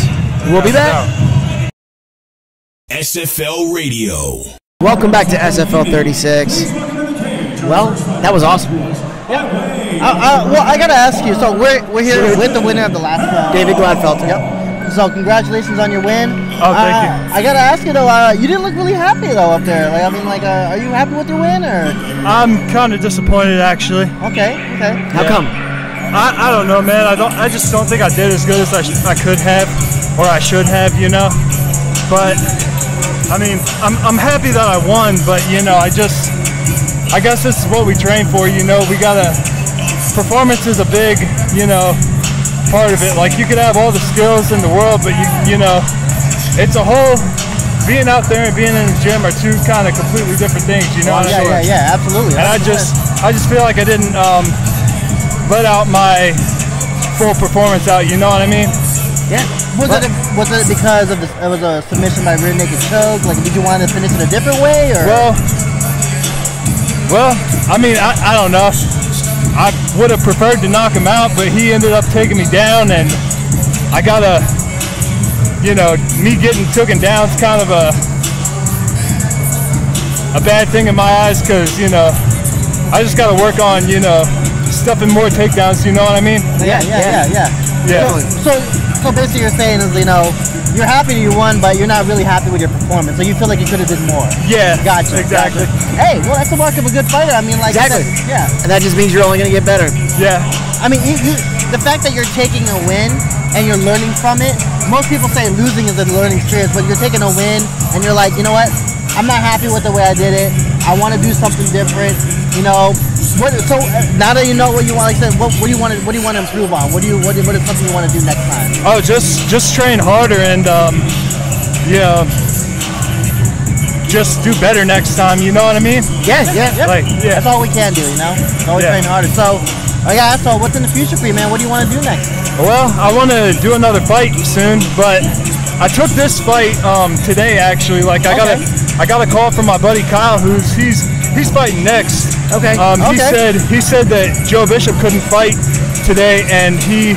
We'll be back. SFL Radio. Welcome back to SFL 36. Well, that was awesome. Yeah. Well, I gotta ask you. So we're here with the winner of the last round, David Gladfelter. Yep. So congratulations on your win. Oh, thank you. I gotta ask you though. You didn't look really happy though up there. Like, I mean, like, are you happy with your win or? I'm kind of disappointed actually. Okay. Yeah. How come? I don't know, man. I just don't think I did as good as I could have, or I should have, you know. But I mean, I'm happy that I won. But you know, I guess this is what we train for. You know, we gotta. Performance is a big, you know, part of it. Like, you could have all the skills in the world, but you know, it's a whole, being out there and being in the gym are two kind of completely different things, you know? Yeah, absolutely. And I just feel like I didn't let out my full performance out, you know what I mean? Yeah. Was it because of it was a submission by rear naked choke? Like, did you want to finish it a different way, or? Well, I mean, I don't know. I would have preferred to knock him out, but he ended up taking me down, and I got a, you know, me getting taken down is kind of a bad thing in my eyes, because, you know, I just got to work on, you know, stuffing more takedowns, you know what I mean? Yeah. So basically you're saying is, you know, you're happy you won, but you're not really happy with your performance, so you feel like you could have did more. Yeah, gotcha. Exactly. Hey, well, that's the mark of a good fighter. I mean, like, exactly. Yeah. And that just means you're only gonna get better. Yeah. I mean, you, the fact that you're taking a win and you're learning from it. Most people say losing is a learning experience, but you're taking a win and you're like, you know what? I'm not happy with the way I did it. I want to do something different. You know. So now that you know what you want, like I said, what do you want to improve on? What is something you want to do next time? Oh, just train harder and just do better next time. You know what I mean? Yeah. Like, yeah. That's all we can do. You know, always train harder. So what's in the future for you, man? What do you want to do next? Well, I want to do another fight soon, but I took this fight today actually. Like, I got a call from my buddy Kyle, he's fighting next. Okay. He said that Joe Bishop couldn't fight today, and he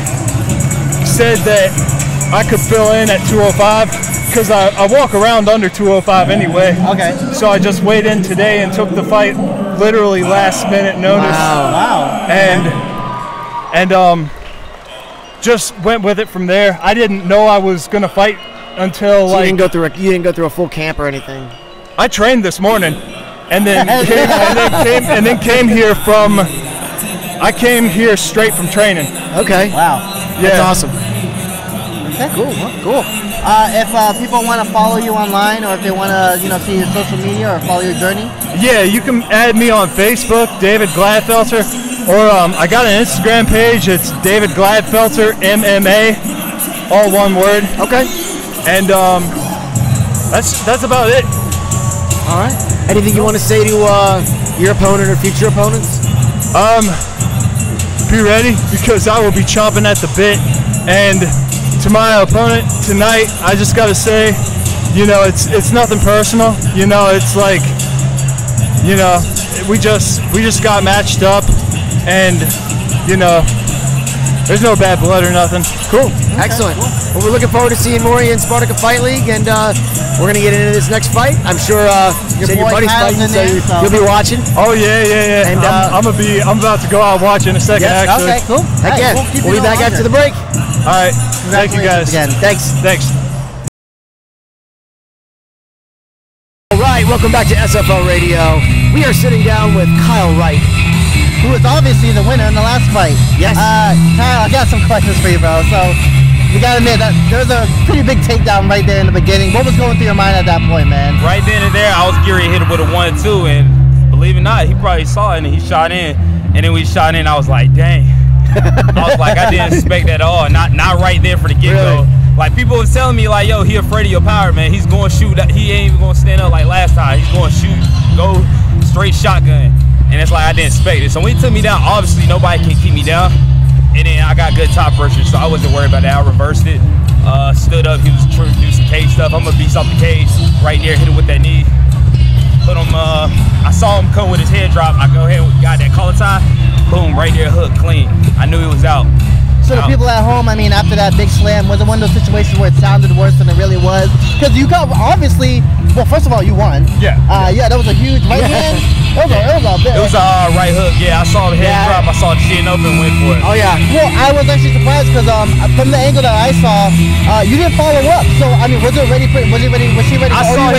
said that I could fill in at 205 because I walk around under 205 anyway. Okay. So I just weighed in today and took the fight literally last minute notice. Wow. And just went with it from there. I didn't know I was gonna fight until you didn't go through a full camp or anything. I trained this morning. And then I came here straight from training. Okay. Wow. Yeah. That's awesome. That's cool. Cool. If people want to follow you online, or if they want to, you know, see your social media or follow your journey. Yeah, you can add me on Facebook, David Gladfelter, or I got an Instagram page. It's David Gladfelter MMA, all one word. Okay. And that's about it. All right. Anything you want to say to your opponent or future opponents? Be ready, because I will be chomping at the bit. And to my opponent tonight, I just gotta say, you know, it's nothing personal. You know, it's like, you know, we just got matched up, and you know, there's no bad blood or nothing. Cool. Okay. Excellent. Cool. Well, we're looking forward to seeing Maury in Spartyka Fight League, and we're gonna get into this next fight. I'm sure your buddy's fighting, so you'll be watching. Oh yeah, yeah, yeah. And I'm about to go out and watch in a second. Yes, actually. Okay, cool. Again, we'll be back after the break. All right. Thank you guys. Again, thanks. Thanks. All right. Welcome back to SFL Radio. We are sitting down with Kyrle Wright, who was obviously the winner in the last fight. Yes. Kyle, I got some questions for you, bro. So, you gotta admit, that there was a pretty big takedown right there in the beginning. What was going through your mind at that point, man? Right then and there, I was gearing hit him with a 1-2, and believe it or not, he probably saw it, and he shot in. And then we shot in, I was like, dang. I was like, I didn't expect that at all. Not right there for the get-go. Really? Like, people was telling me, like, yo, he afraid of your power, man. He's gonna shoot. He ain't even gonna stand up like last time. He's gonna shoot, go straight shotgun. And it's like, I didn't expect it. So when he took me down, obviously nobody can keep me down. And then I got good top pressure, so I wasn't worried about that. I reversed it, stood up. He was trying to do some cage stuff. I'm gonna beast off the cage right there, hit him with that knee. Put him, I saw him come with his head drop. I go ahead, got that collar tie. Boom, right there, hook, clean. I knew he was out. So the people at home, I mean, after that big slam, was it one of those situations where it sounded worse than it really was? Because you got, obviously, well, first of all, you won. Yeah. Yeah, that was a huge right hand. It was a right hook, yeah. I saw the head drop, I saw the chin open, went for it. Oh, yeah. Well, I was actually surprised because from the angle that I saw, you didn't follow up. So, I mean, was it ready? Was she ready? I saw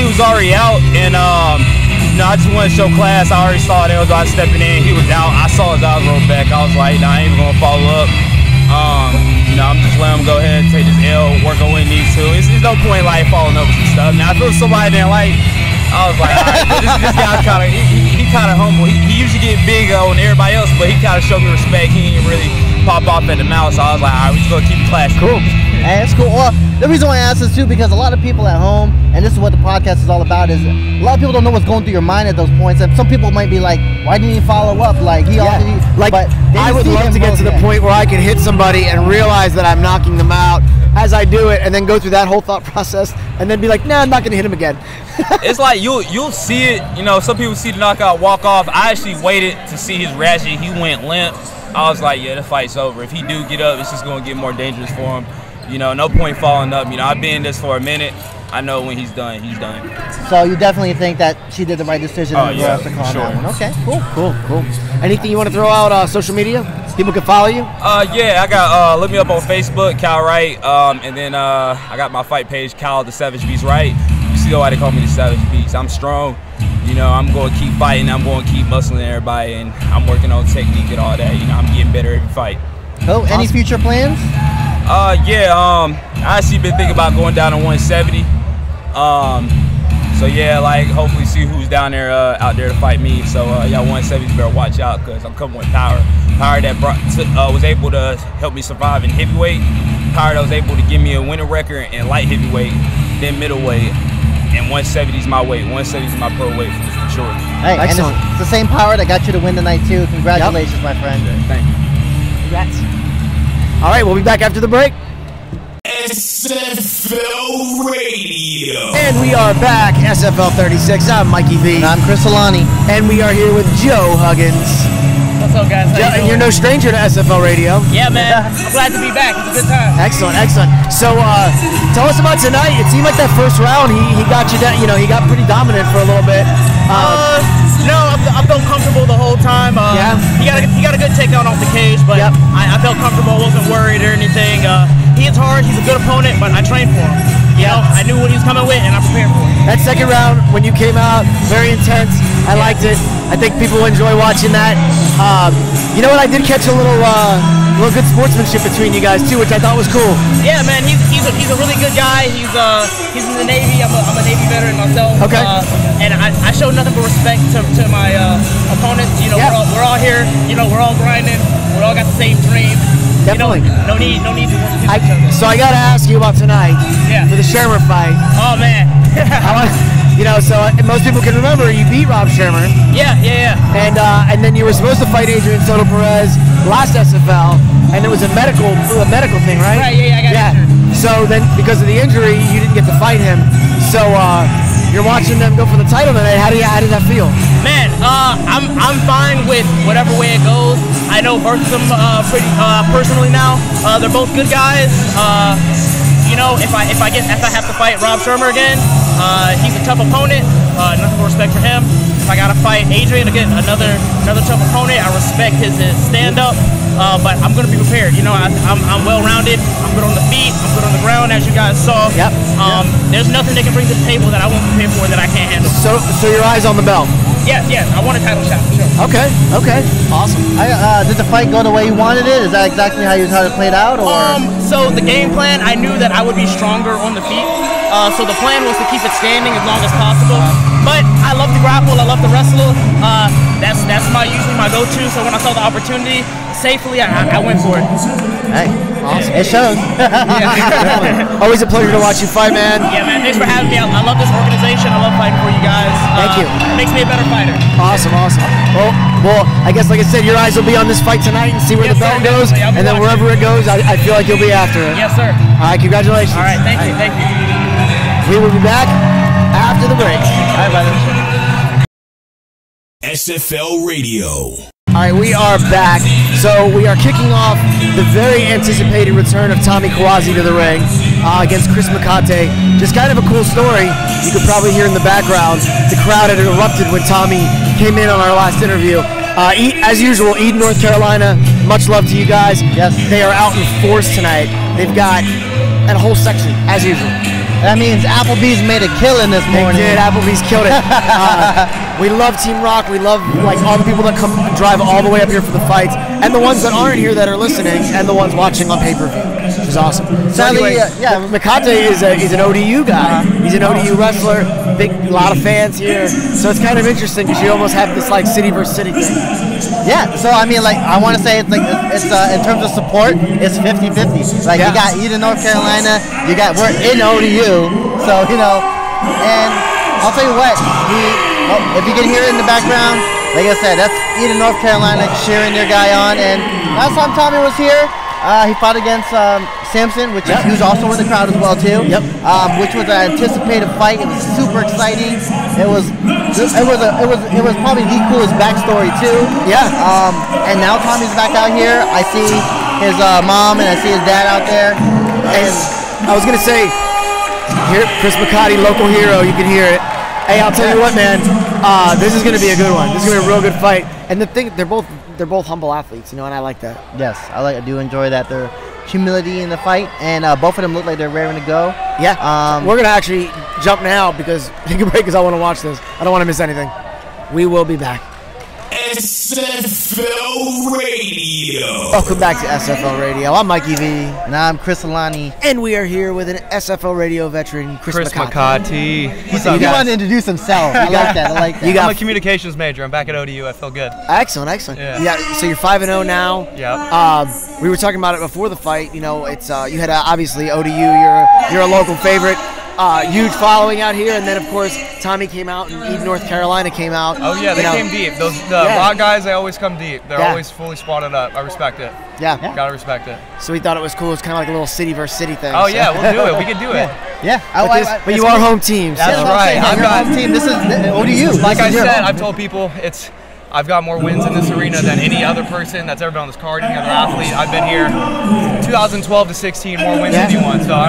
he was already out, and no, I just wanted to show class. I already saw it. That was I stepping in. He was out. I saw his eyes roll back. I was like, nah, I ain't even gonna follow up. You know, I'm just letting him go ahead and take this L, work on what he needs to. It's no point like following up with some stuff. Now, if it was somebody that didn't like, I was like, all right, but this guy kind of, he kind of humble. He usually get big on everybody else, but he kind of showed me respect. He didn't really pop off at the mouth, so I was like, all right, we just gonna keep it classy. Cool. Hey, that's cool. Well, the reason why I asked this too, because a lot of people at home, and this is what the podcast is all about, is a lot of people don't know what's going through your mind at those points. And some people might be like, why didn't he follow up? Like, he already, like, but I would love to get to the point where I can hit somebody and realize that I'm knocking them out as I do it, and then go through that whole thought process, and then be like, nah, I'm not gonna hit him again. It's like, you'll see it, you know, some people see the knockout, walk off. I actually waited to see his reaction. He went limp. I was like, yeah, the fight's over. If he do get up, it's just gonna get more dangerous for him. You know, no point following up. You know, I've been in this for a minute. I know when he's done, he's done. So you definitely think that she did the right decision? Oh, yeah, to call sure. That one. Okay, cool, cool, cool. Anything you want to throw out, social media? People can follow you? Yeah, I got, look me up on Facebook, Kyrle Wright, and then I got my fight page, Kyle the Savage Beast Wright. You see why they call me the Savage Beast. I'm strong. You know, I'm going to keep fighting. I'm going to keep muscling everybody, and I'm working on technique and all that. You know, I'm getting better every fight. Oh, awesome. Any future plans? Yeah, I actually been thinking about going down to 170. So yeah, like hopefully see who's down there, out there to fight me. So y'all 170s better watch out, because I'm coming with power. Power that was able to help me survive in heavyweight. Power that was able to give me a winning record in light heavyweight, then middleweight. And 170's my weight. 170's my pro weight for sure. Hey, excellent. And it's the same power that got you to win tonight too. Congratulations, my friend. Yeah, thank you. Congrats. All right, we'll be back after the break. SFL Radio. And we are back, SFL 36. I'm Mikey V. And I'm Chris Elane. And we are here with Joe Huggins. What's up, guys? Joe, and you're no stranger to SFL Radio. Yeah, man. I'm glad to be back. It's a good time. Excellent, excellent. So tell us about tonight. It seemed like that first round, he got you down. You know, he got pretty dominant for a little bit. No, I felt comfortable the whole time. He got a good takedown off the cage, but yep. I felt comfortable. I wasn't worried or anything. He hits hard. He's a good opponent, but I trained for him. Yeah, I knew what he was coming with, and I prepared for it. That second round, when you came out, very intense. I liked it. I think people enjoy watching that. You know what? I did catch a little good sportsmanship between you guys too, which I thought was cool. Yeah, man, he's a really good guy. He's in the Navy. I'm a Navy veteran myself. Okay. And I show nothing but respect to my opponents. You know, yeah. we're all here. You know, we're all grinding. We all got the same dream. Definitely. You know, no need to work with each other. So I gotta ask you about tonight. Yeah. For the Shermer fight. Oh man. You know, so most people can remember you beat Rob Shermer. Yeah. And then you were supposed to fight Adrian Soto Perez last SFL, and it was a medical thing, right? Right. Yeah. I got injured. So then, because of the injury, you didn't get to fight him. So you're watching them go for the title tonight. How did that feel? Man, I'm fine with whatever way it goes. I know Bertram personally now. They're both good guys. You know, if I have to fight Rob Shermer again, he's a tough opponent. Nothing but respect for him. If I gotta fight Adrian again, another tough opponent, I respect his stand up. But I'm gonna be prepared. You know, I'm well rounded. I'm good on the feet. I'm good on the ground, as you guys saw. Yep. There's nothing they can bring to the table that I won't prepare for that I can't handle. So your eyes on the belt. Yes, I want a title shot, for sure. Okay, awesome. Did the fight go the way you wanted it? Is that exactly how it played out? Or? So the game plan, I knew that I would be stronger on the feet. So the plan was to keep it standing as long as possible. But I love to grapple, I love to wrestle. That's usually my go-to, so when I saw the opportunity, safely, I went for it. Hey, awesome. It showed. Always a pleasure to watch you fight, man. Yeah, man, thanks for having me. I love this organization. I love fighting for you guys. Thank you. It makes me a better fighter. Awesome. Well, I guess, like I said, your eyes will be on this fight tonight and see where the bell goes, and then wherever it goes, I feel like you'll be after it. Yes, sir. All right, congratulations. All right, thank you. We will be back after the break. All right, brother. SFL Radio. All right, we are back. So we are kicking off the very anticipated return of Tommy Kowazi to the ring against Chris Mecate. Just kind of a cool story. You could probably hear in the background the crowd had erupted when Tommy came in on our last interview. As usual, Eden, North Carolina, much love to you guys. Yes. They are out in force tonight. They've got that whole section, as usual. That means Applebee's made a killing this morning. They did. Applebee's killed it. We love Team Rock. We love all the people that come drive all the way up here for the fights, and the ones that aren't here that are listening, and the ones watching on pay-per-view, which is awesome. Sadly, Mecate is an ODU guy. He's an ODU wrestler. A lot of fans here, so it's kind of interesting because you almost have this city versus city thing. Yeah. So I mean, I want to say it's in terms of support, it's 50-50. You got Eden, North Carolina. We're in ODU, so you know. And I'll tell you what, if you can hear it in the background, like I said, that's Eden, North Carolina, cheering their guy on. And last time Tommy was here, he fought against Sampson, which he was also in the crowd as well, too. Yep. Which was an anticipated fight. It was super exciting. It was probably the coolest backstory, too. Yeah. And now Tommy's back out here. I see his mom and I see his dad out there. And I was gonna say, here, Chris Mecate, local hero. You can hear it. Hey, I'll tell you what, man. This is going to be a good one. This is going to be a real good fight. And the thing, they're both humble athletes, you know, and I like that. Yes, I do enjoy that. Their humility in the fight, and both of them look like they're raring to go. Yeah. We're going to actually jump now because take a break because I want to watch this. I don't want to miss anything. We will be back. SFL Radio. Welcome back to SFL Radio. I'm Mikey V. And I'm Chris Elane. And we are here with an SFL Radio veteran, Chris Mecate. What's up, you guys? Want to introduce himself. I like that. I'm a communications major. I'm back at ODU. I feel good. Excellent. Yeah, so you're 5-0 now. Yeah. We were talking about it before the fight. You know, it's you had obviously ODU. You're a local favorite. Huge following out here, and then of course Tommy came out, and Eden, North Carolina came out. Oh yeah, they came deep. Those Rock guys, they always come deep. They're always fully spotted up. I respect it. Yeah, gotta respect it. So we thought it was cool. It's kind of like a little city versus city thing. Oh so. Yeah, we'll do it. We can do it. But you are home team. So. That's right. I'm home team. This is ODU. Like I said, I've told people I've got more wins in this arena than any other person that's ever been on this card, any other athlete. I've been here 2012 to 16, more wins than anyone. So I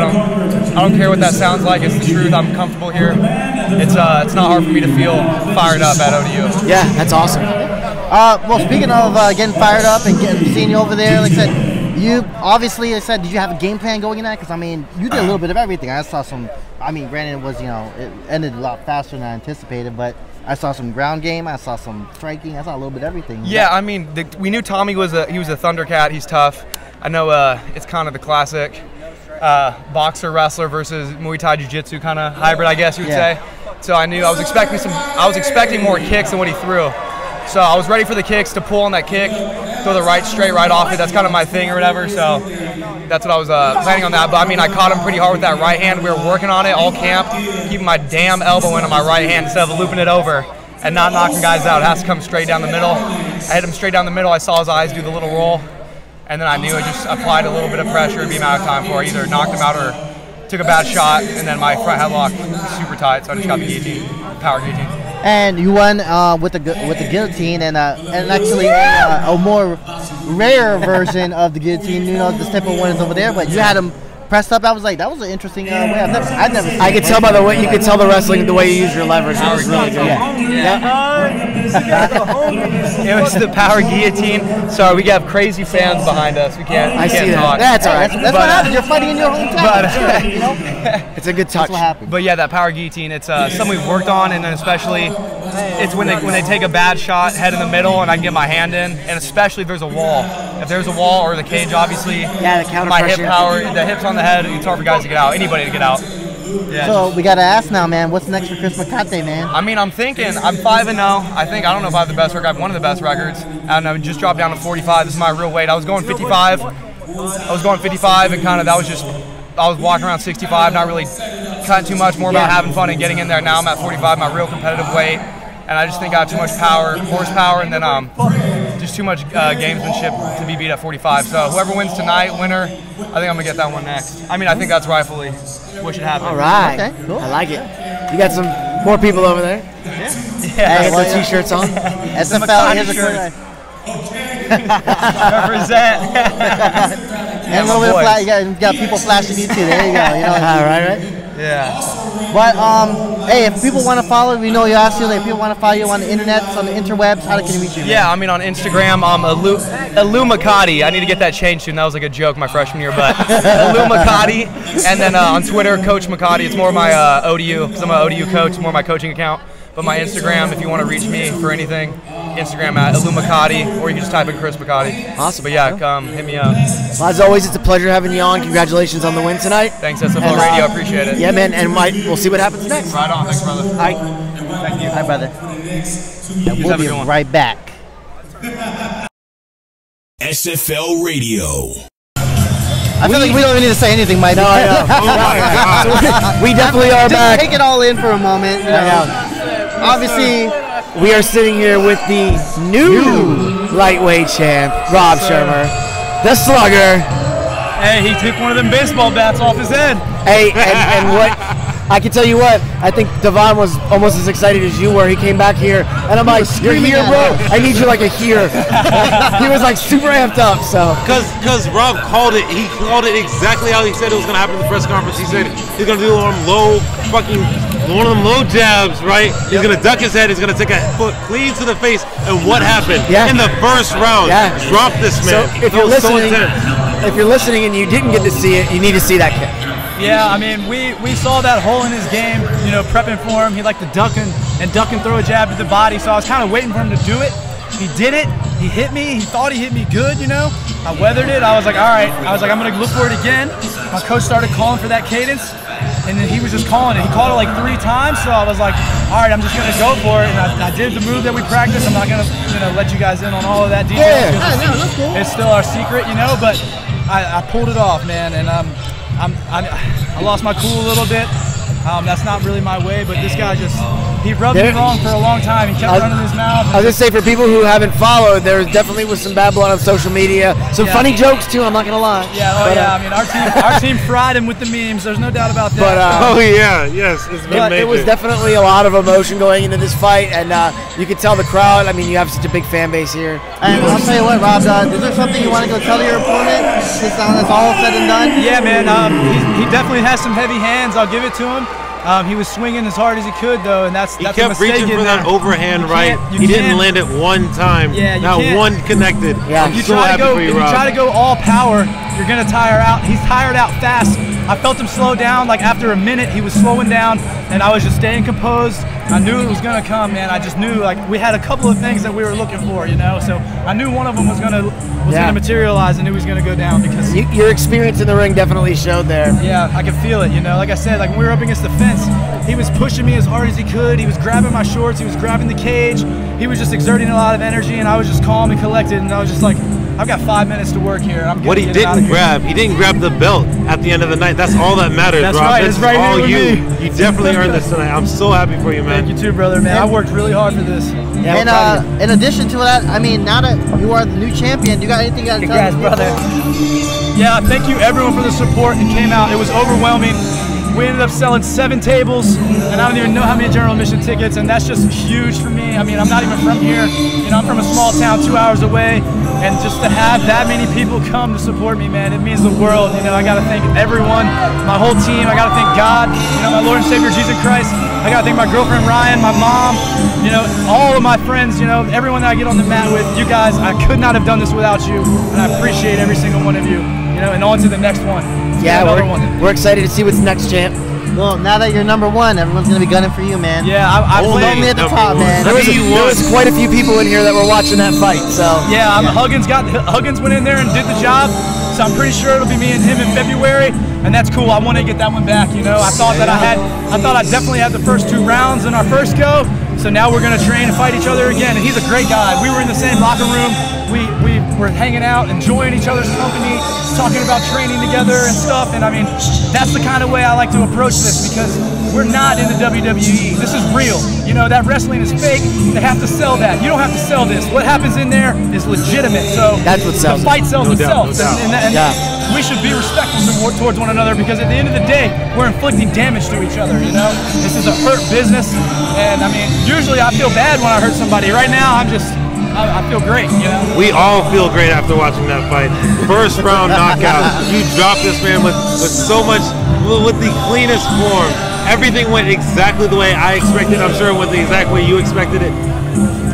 don't care what that sounds like. It's the truth. I'm comfortable here. It's not hard for me to feel fired up at ODU. Yeah, that's awesome. Well, speaking of getting fired up and seeing you over there, like I said, You obviously, I said, did you have a game plan going in that? Because I mean, you did a little bit of everything. I saw some. I mean, granted, it was, you know, it ended a lot faster than I anticipated, but I saw some ground game. I saw some striking. I saw a little bit of everything. Yeah, I mean, we knew Tommy was a Thundercat. He's tough. I know it's kind of the classic boxer wrestler versus Muay Thai Jiu Jitsu kind of hybrid, I guess you would say. So I knew I was expecting some. I was expecting more kicks than what he threw. So I was ready for the kicks, to pull on that kick, throw the right straight right off it. That's kind of my thing or whatever. So that's what I was planning on that. But I mean, I caught him pretty hard with that right hand. We were working on it all camp, keeping my damn elbow in on my right hand instead of looping it over and not knocking guys out. It has to come straight down the middle. I hit him straight down the middle. I saw his eyes do the little roll. And then I knew I just applied a little bit of pressure. It'd be out of time for either knocked him out or took a bad shot. And then my front headlock was super tight, so I just got the guillotine, power guillotine. And you won with the guillotine and actually a more rare version of the guillotine. You know, the simple one is over there, but you had him pressed up. I was like, that was an interesting way. I've never. I could tell by the way you could tell the wrestling, the way you use your leverage. That was really good. Yeah. It was the power guillotine. Sorry, we have crazy fans behind us. We can't talk. That's all right. That's what happens. You're fighting in your hometown. You know? It's a good touch. That's what happened. But yeah, that power guillotine. It's something we've worked on, and then especially it's when they take a bad shot, head in the middle, and I can get my hand in, and especially if there's a wall. If there's a wall or the cage, obviously. Yeah, the counter pressure. My hip power, the hips on the head, it's hard for guys to get out, anybody to get out. Yeah, so we gotta ask now, man, what's next for Chris Mecate, man? I mean, I'm thinking, I'm 5-0. I don't know if I have the best record. I have one of the best records. I don't know, just dropped down to 45. This is my real weight. I was going 55 and kind of, that was just, I was walking around 65, not really cutting too much, more about having fun and getting in there. Now I'm at 45, my real competitive weight. And I just think I have too much power, horsepower, and then just too much gamesmanship to be beat at 45. So whoever wins tonight, winner, I think I'm going to get that one next. I mean, I think that's rightfully what should happen. All right. Okay, cool. I like it. You got some more people over there. Yeah. Get their T-shirts on. SFL, here's a shirt. Represent. And a little bit of flash. You got people flashing you too. There you go. You know, all right? Yeah. But hey, if people want to follow, we know you absolutely. If people want to follow you on the internet, on the interwebs, how can we reach you? Yeah, I mean on Instagram, Alu Mecate. I need to get that changed soon. That was like a joke my freshman year, but Alu Mecate. And then on Twitter, Coach Mecate. It's more my ODU, because I'm an ODU coach. More my coaching account. But my Instagram, if you want to reach me for anything, Instagram at Alu Mecate, or you can just type in Chris Mecate. Awesome. But yeah, come hit me up. Well, as always, it's a pleasure having you on. Congratulations on the win tonight. Thanks, SFL Radio. I appreciate it. Yeah, man, and we'll see what happens next. Right on. Thanks, brother. Hi. Thank you. Hi, brother. And we'll be right back. SFL Radio. I feel like we don't even need to say anything, Mike. No, I know. Oh, my God. We definitely are back. Take it all in for a moment. Obviously, we are sitting here with the new lightweight champ, Rob Shermer, the slugger. Hey, he took one of them baseball bats off his head. Hey, and what, I can tell you what, I think Devon was almost as excited as you were. He came back here, and I'm like, you're here, bro. I need you like a here. He was like super amped up, so. Because Rob called it. He called it exactly how he said it was going to happen in the press conference. He said he's going to do on low fucking, one of them low jabs, right? He's going to duck his head. He's going to take a foot clean to the face. And what happened? Yeah. In the first round, dropped this man. So if you're listening and you didn't get to see it, you need to see that kick. Yeah, I mean, we saw that hole in his game, you know, prepping for him. He liked to duck and duck and throw a jab to the body. So I was kind of waiting for him to do it. He did it. He hit me. He thought he hit me good, you know. I weathered it. I was like, all right. I was like, I'm going to look for it again. My coach started calling for that cadence. And then he was just calling it. He called it like 3 times, so I was like, all right, I'm just going to go for it. And I did the move that we practiced. I'm not going to, you know, let you guys in on all of that detail. Yeah, it's still our secret, you know, but I pulled it off, man. And I lost my cool a little bit. That's not really my way, but this guy just, he rubbed me wrong for a long time. He kept running his mouth. I was going to say, for people who haven't followed, there definitely was some bad blood on social media. Some funny jokes, too, I'm not going to lie. Yeah, I mean, our team fried him with the memes. There's no doubt about that. But, it's been major. It was definitely a lot of emotion going into this fight, and you could tell the crowd. I mean, you have such a big fan base here. And I'll tell you what, Rob, is there something you want to go tell your opponent since it's all said and done? Yeah, man, he definitely has some heavy hands. I'll give it to him. He was swinging as hard as he could, though, and that's he kept reaching for that overhand right. He didn't land it one time. Yeah, not one connected. Yeah, I'm so happy for you, Rob. If you try to go all power, you're going to tire out. He's tired out fast. I felt him slow down. Like, after a minute, he was slowing down, and I was just staying composed. I knew it was going to come, man. I just knew, like, we had a couple of things that we were looking for, you know? So I knew one of them was going to materialize. I knew he was going to go down because... Your experience in the ring definitely showed there. Yeah, I could feel it, you know? Like I said, like, when we were up against the fence, he was pushing me as hard as he could. He was grabbing my shorts. He was grabbing the cage. He was just exerting a lot of energy, and I was just calm and collected, and I was just like, I've got 5 minutes to work here. I'm what he didn't grab, he didn't grab the belt at the end of the night. That's all that matters, Rob. Right. That's right all you. Me. You definitely earned this tonight. I'm so happy for you, man. Thank you too, brother, man. I worked really hard for this. Yeah, and in addition to that, I mean, now that you are the new champion, you got anything you got to tell us, brother? Yeah, thank you everyone for the support. It came out. It was overwhelming. We ended up selling 7 tables, and I don't even know how many general admission tickets, and that's just huge for me. I mean, I'm not even from here. You know, I'm from a small town 2 hours away. And just to have that many people come to support me, man, it means the world. You know, I got to thank everyone, my whole team. I got to thank God, you know, my Lord and Savior, Jesus Christ. I got to thank my girlfriend, Ryan, my mom, you know, all of my friends, you know, everyone that I get on the mat with. You guys, I could not have done this without you, and I appreciate every single one of you, you know, and on to the next one. Yeah, we're excited to see what's next, champ. Well, now that you're number one, everyone's going to be gunning for you, man. Yeah, I played at the top, man. There was quite a few people in here that were watching that fight, so. Yeah, Huggins went in there and did the job, so I'm pretty sure it'll be me and him in February, and that's cool. I want to get that one back, you know. I thought that I definitely had the first 2 rounds in our first go, so now we're going to train and fight each other again, and he's a great guy. We were in the same locker room. We were hanging out, enjoying each other's company, talking about training together and stuff, and I mean, that's the kind of way I like to approach this, because we're not in the WWE. This is real. You know, that wrestling is fake. They have to sell that. You don't have to sell this. What happens in there is legitimate, so that's what sells. The fight sells itself. We should be respectful towards one another, because at the end of the day, we're inflicting damage to each other, you know? This is a hurt business, and I mean, usually I feel bad when I hurt somebody. Right now, I'm just... I feel great, you know? We all feel great after watching that fight. First round knockout. You dropped this man with so much, with the cleanest form. Everything went exactly the way I expected. I'm sure it went the exact way you expected it.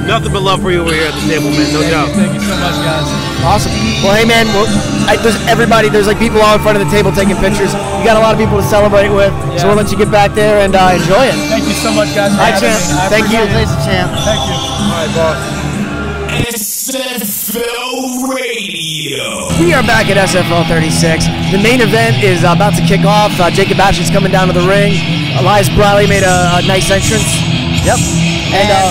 Nothing but love for you over here at the table, man. No doubt. Thank you so much, guys. Awesome. Well, hey, man, there's like people all in front of the table taking pictures. You got a lot of people to celebrate with, so we'll let you get back there and enjoy it. Thank you so much, guys. Hi, champ. Thank you. Champ. Thank you. All right, boss. SFL Radio. We are back at SFL 36. The main event is about to kick off. Jacob Ashley's coming down to the ring. Elias Briley made a nice entrance. Yep. And that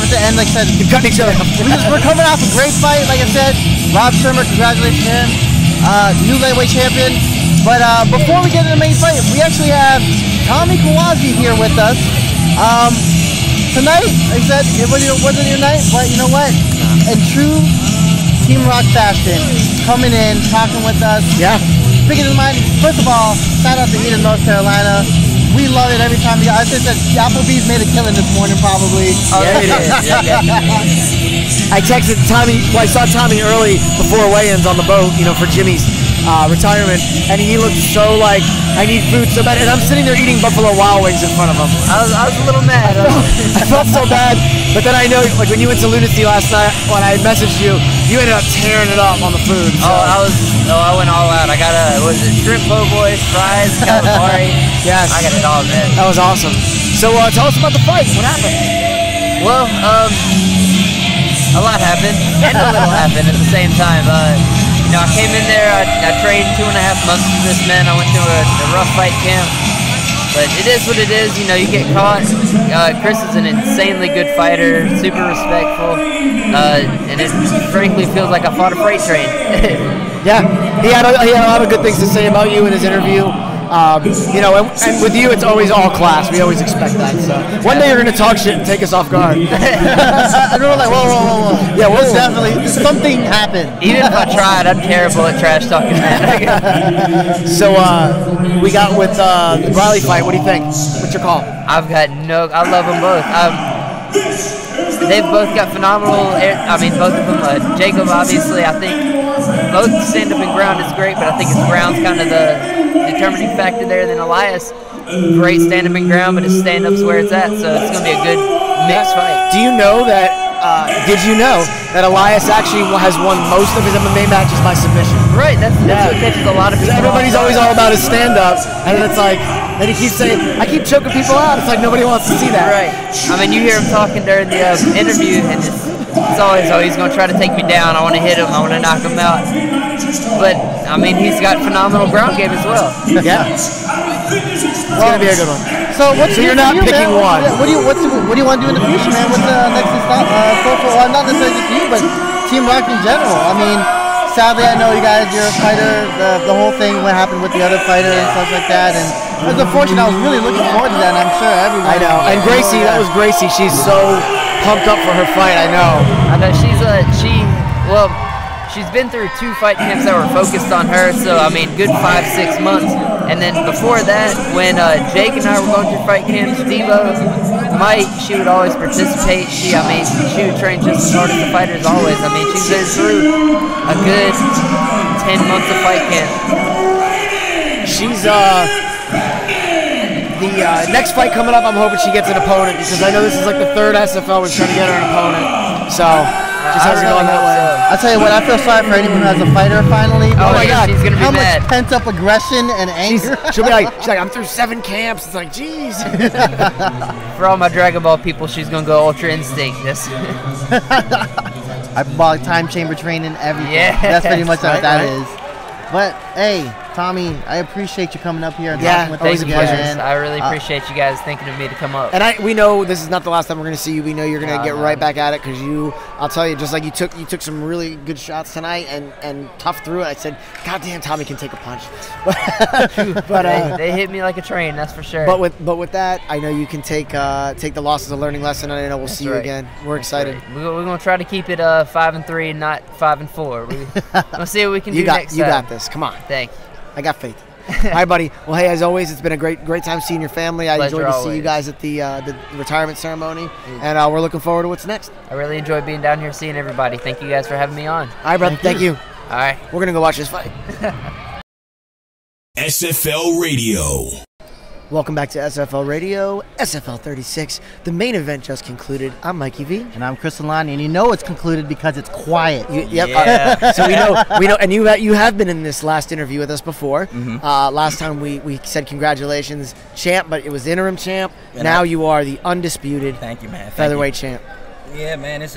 was the end. Like I said, you're cutting each other. We're coming off a great fight. Like I said, Rob Shermer, congratulations to him, new lightweight champion. But before we get into the main fight, we actually have Tommy Kowazi here with us. Tonight, like I said, it wasn't your night, but you know what? In true Team Rock fashion, coming in, talking with us. Yeah. Speaking of mine, first of all, shout out to Eden, North Carolina. We love it every time. I think that Applebee's made a killing this morning, probably. Yeah, it is. I texted Tommy. Well, I saw Tommy early before weigh-ins on the boat, you know, for Jimmy's retirement, and he looked so like, I need food so bad, and I'm sitting there eating Buffalo Wild Wings in front of him. I was a little mad. I felt so bad, but then I know, like when you went to LunaSea last night, when I had messaged you, you ended up tearing it up on the food. So. I went all out. I got a shrimp po' boy, fries, calamari. Yes. I got it all, man. That was awesome. So tell us about the fight. What happened? Well, a lot happened, and a little happened at the same time. You know, I came in there, I trained 2.5 months with this man. I went to a rough fight camp, but it is what it is, you know, you get caught. Chris is an insanely good fighter, super respectful, and it frankly feels like I fought a freight train. Yeah, he had a lot of good things to say about you in his interview. You know, and with you, it's always all class. We always expect that. So one day you're gonna talk shit and take us off guard. And we're like, whoa. Yeah, we'll definitely something happened. Even if I tried, I'm terrible at trash talking. So we got with the Briley fight. What do you think? What's your call? I've got no. I love them both. They've both got phenomenal. I mean, both of them. Jacob, obviously, I think. Both stand-up and ground is great, but I think his ground's kind of the determining factor there. Then Elias, great stand-up and ground, but his stand-up's where it's at, so it's going to be a good mixed fight. Do you know that, did you know that Elias actually has won most of his MMA matches by submission? Right, that's what catches a lot of people. Everybody's always all about his stand-up, and it's like, and he keeps saying, I keep choking people out. It's like nobody wants to see that. Right. I mean, you hear him talking during the interview, and it's always, oh, he's going to try to take me down. I want to hit him. I want to knock him out. But, I mean, he's got phenomenal ground game as well. Yeah. It's going to be a good one. So, you're not picking one. What do you want to do in the future, man? What's the next social? Well, not necessarily just you, but Team Rock in general. I mean, sadly, I know you guys, you're a fighter, the whole thing, what happened with the other fighter and stuff like that, and it was unfortunate. I was really looking forward to that, and I'm sure everyone. I know, and Gracie, that was Gracie. She's so pumped up for her fight, I know. I know, she's been through two fight camps that were focused on her, so, I mean, good 5-6 months, and then before that, when Jake and I were going through fight camps, Devo, Mike, she would always participate. She would train just as hard as the fighters always. I mean, she's been through a good 10 months of fight camp. She's, the next fight coming up, I'm hoping she gets an opponent, because I know this is like the third SFL we're trying to get her an opponent. So, just how's it going that way? I'll tell you what, I feel sorry for anyone who has a fighter finally. Oh my God, she's gonna be mad. How much pent up aggression and anger. She'll be like, I'm through 7 camps. It's like, jeez. For all my Dragon Ball people, she's gonna go Ultra Instinct. Yes. I bought time chamber training, everything. Yeah. That's pretty much what that is. But hey, Tommy, I appreciate you coming up here and talking with us again. I really appreciate you guys thinking of me to come up. And we know this is not the last time we're going to see you. We know you're going to get right back at it, because I'll tell you, just like you took some really good shots tonight and tough through it. I said, God damn, Tommy can take a punch. But they hit me like a train, that's for sure. But with that, I know you can take the loss as a learning lesson, and I know we'll see you again. We're excited. We're going to try to keep it 5-3, not 5-4. We'll see what we can do next time. You got this. Come on. Thank you. I got faith. All right, buddy. Well, hey, as always, it's been a great time seeing your family. I enjoyed to see you guys at the retirement ceremony, and we're looking forward to what's next. I really enjoyed being down here, seeing everybody. Thank you guys for having me on. All right, brother. Thank you. All right. We're going to go watch this fight. SFL Radio. Welcome back to SFL Radio, SFL 36. The main event just concluded. I'm Mikey V. And I'm Chris Elane, and you know it's concluded because it's quiet. Yeah. So we know, and you have been in this last interview with us before. Mm-hmm. Last time we said congratulations, champ, but it was interim champ. And now you are the undisputed featherweight champ. Yeah, man, it's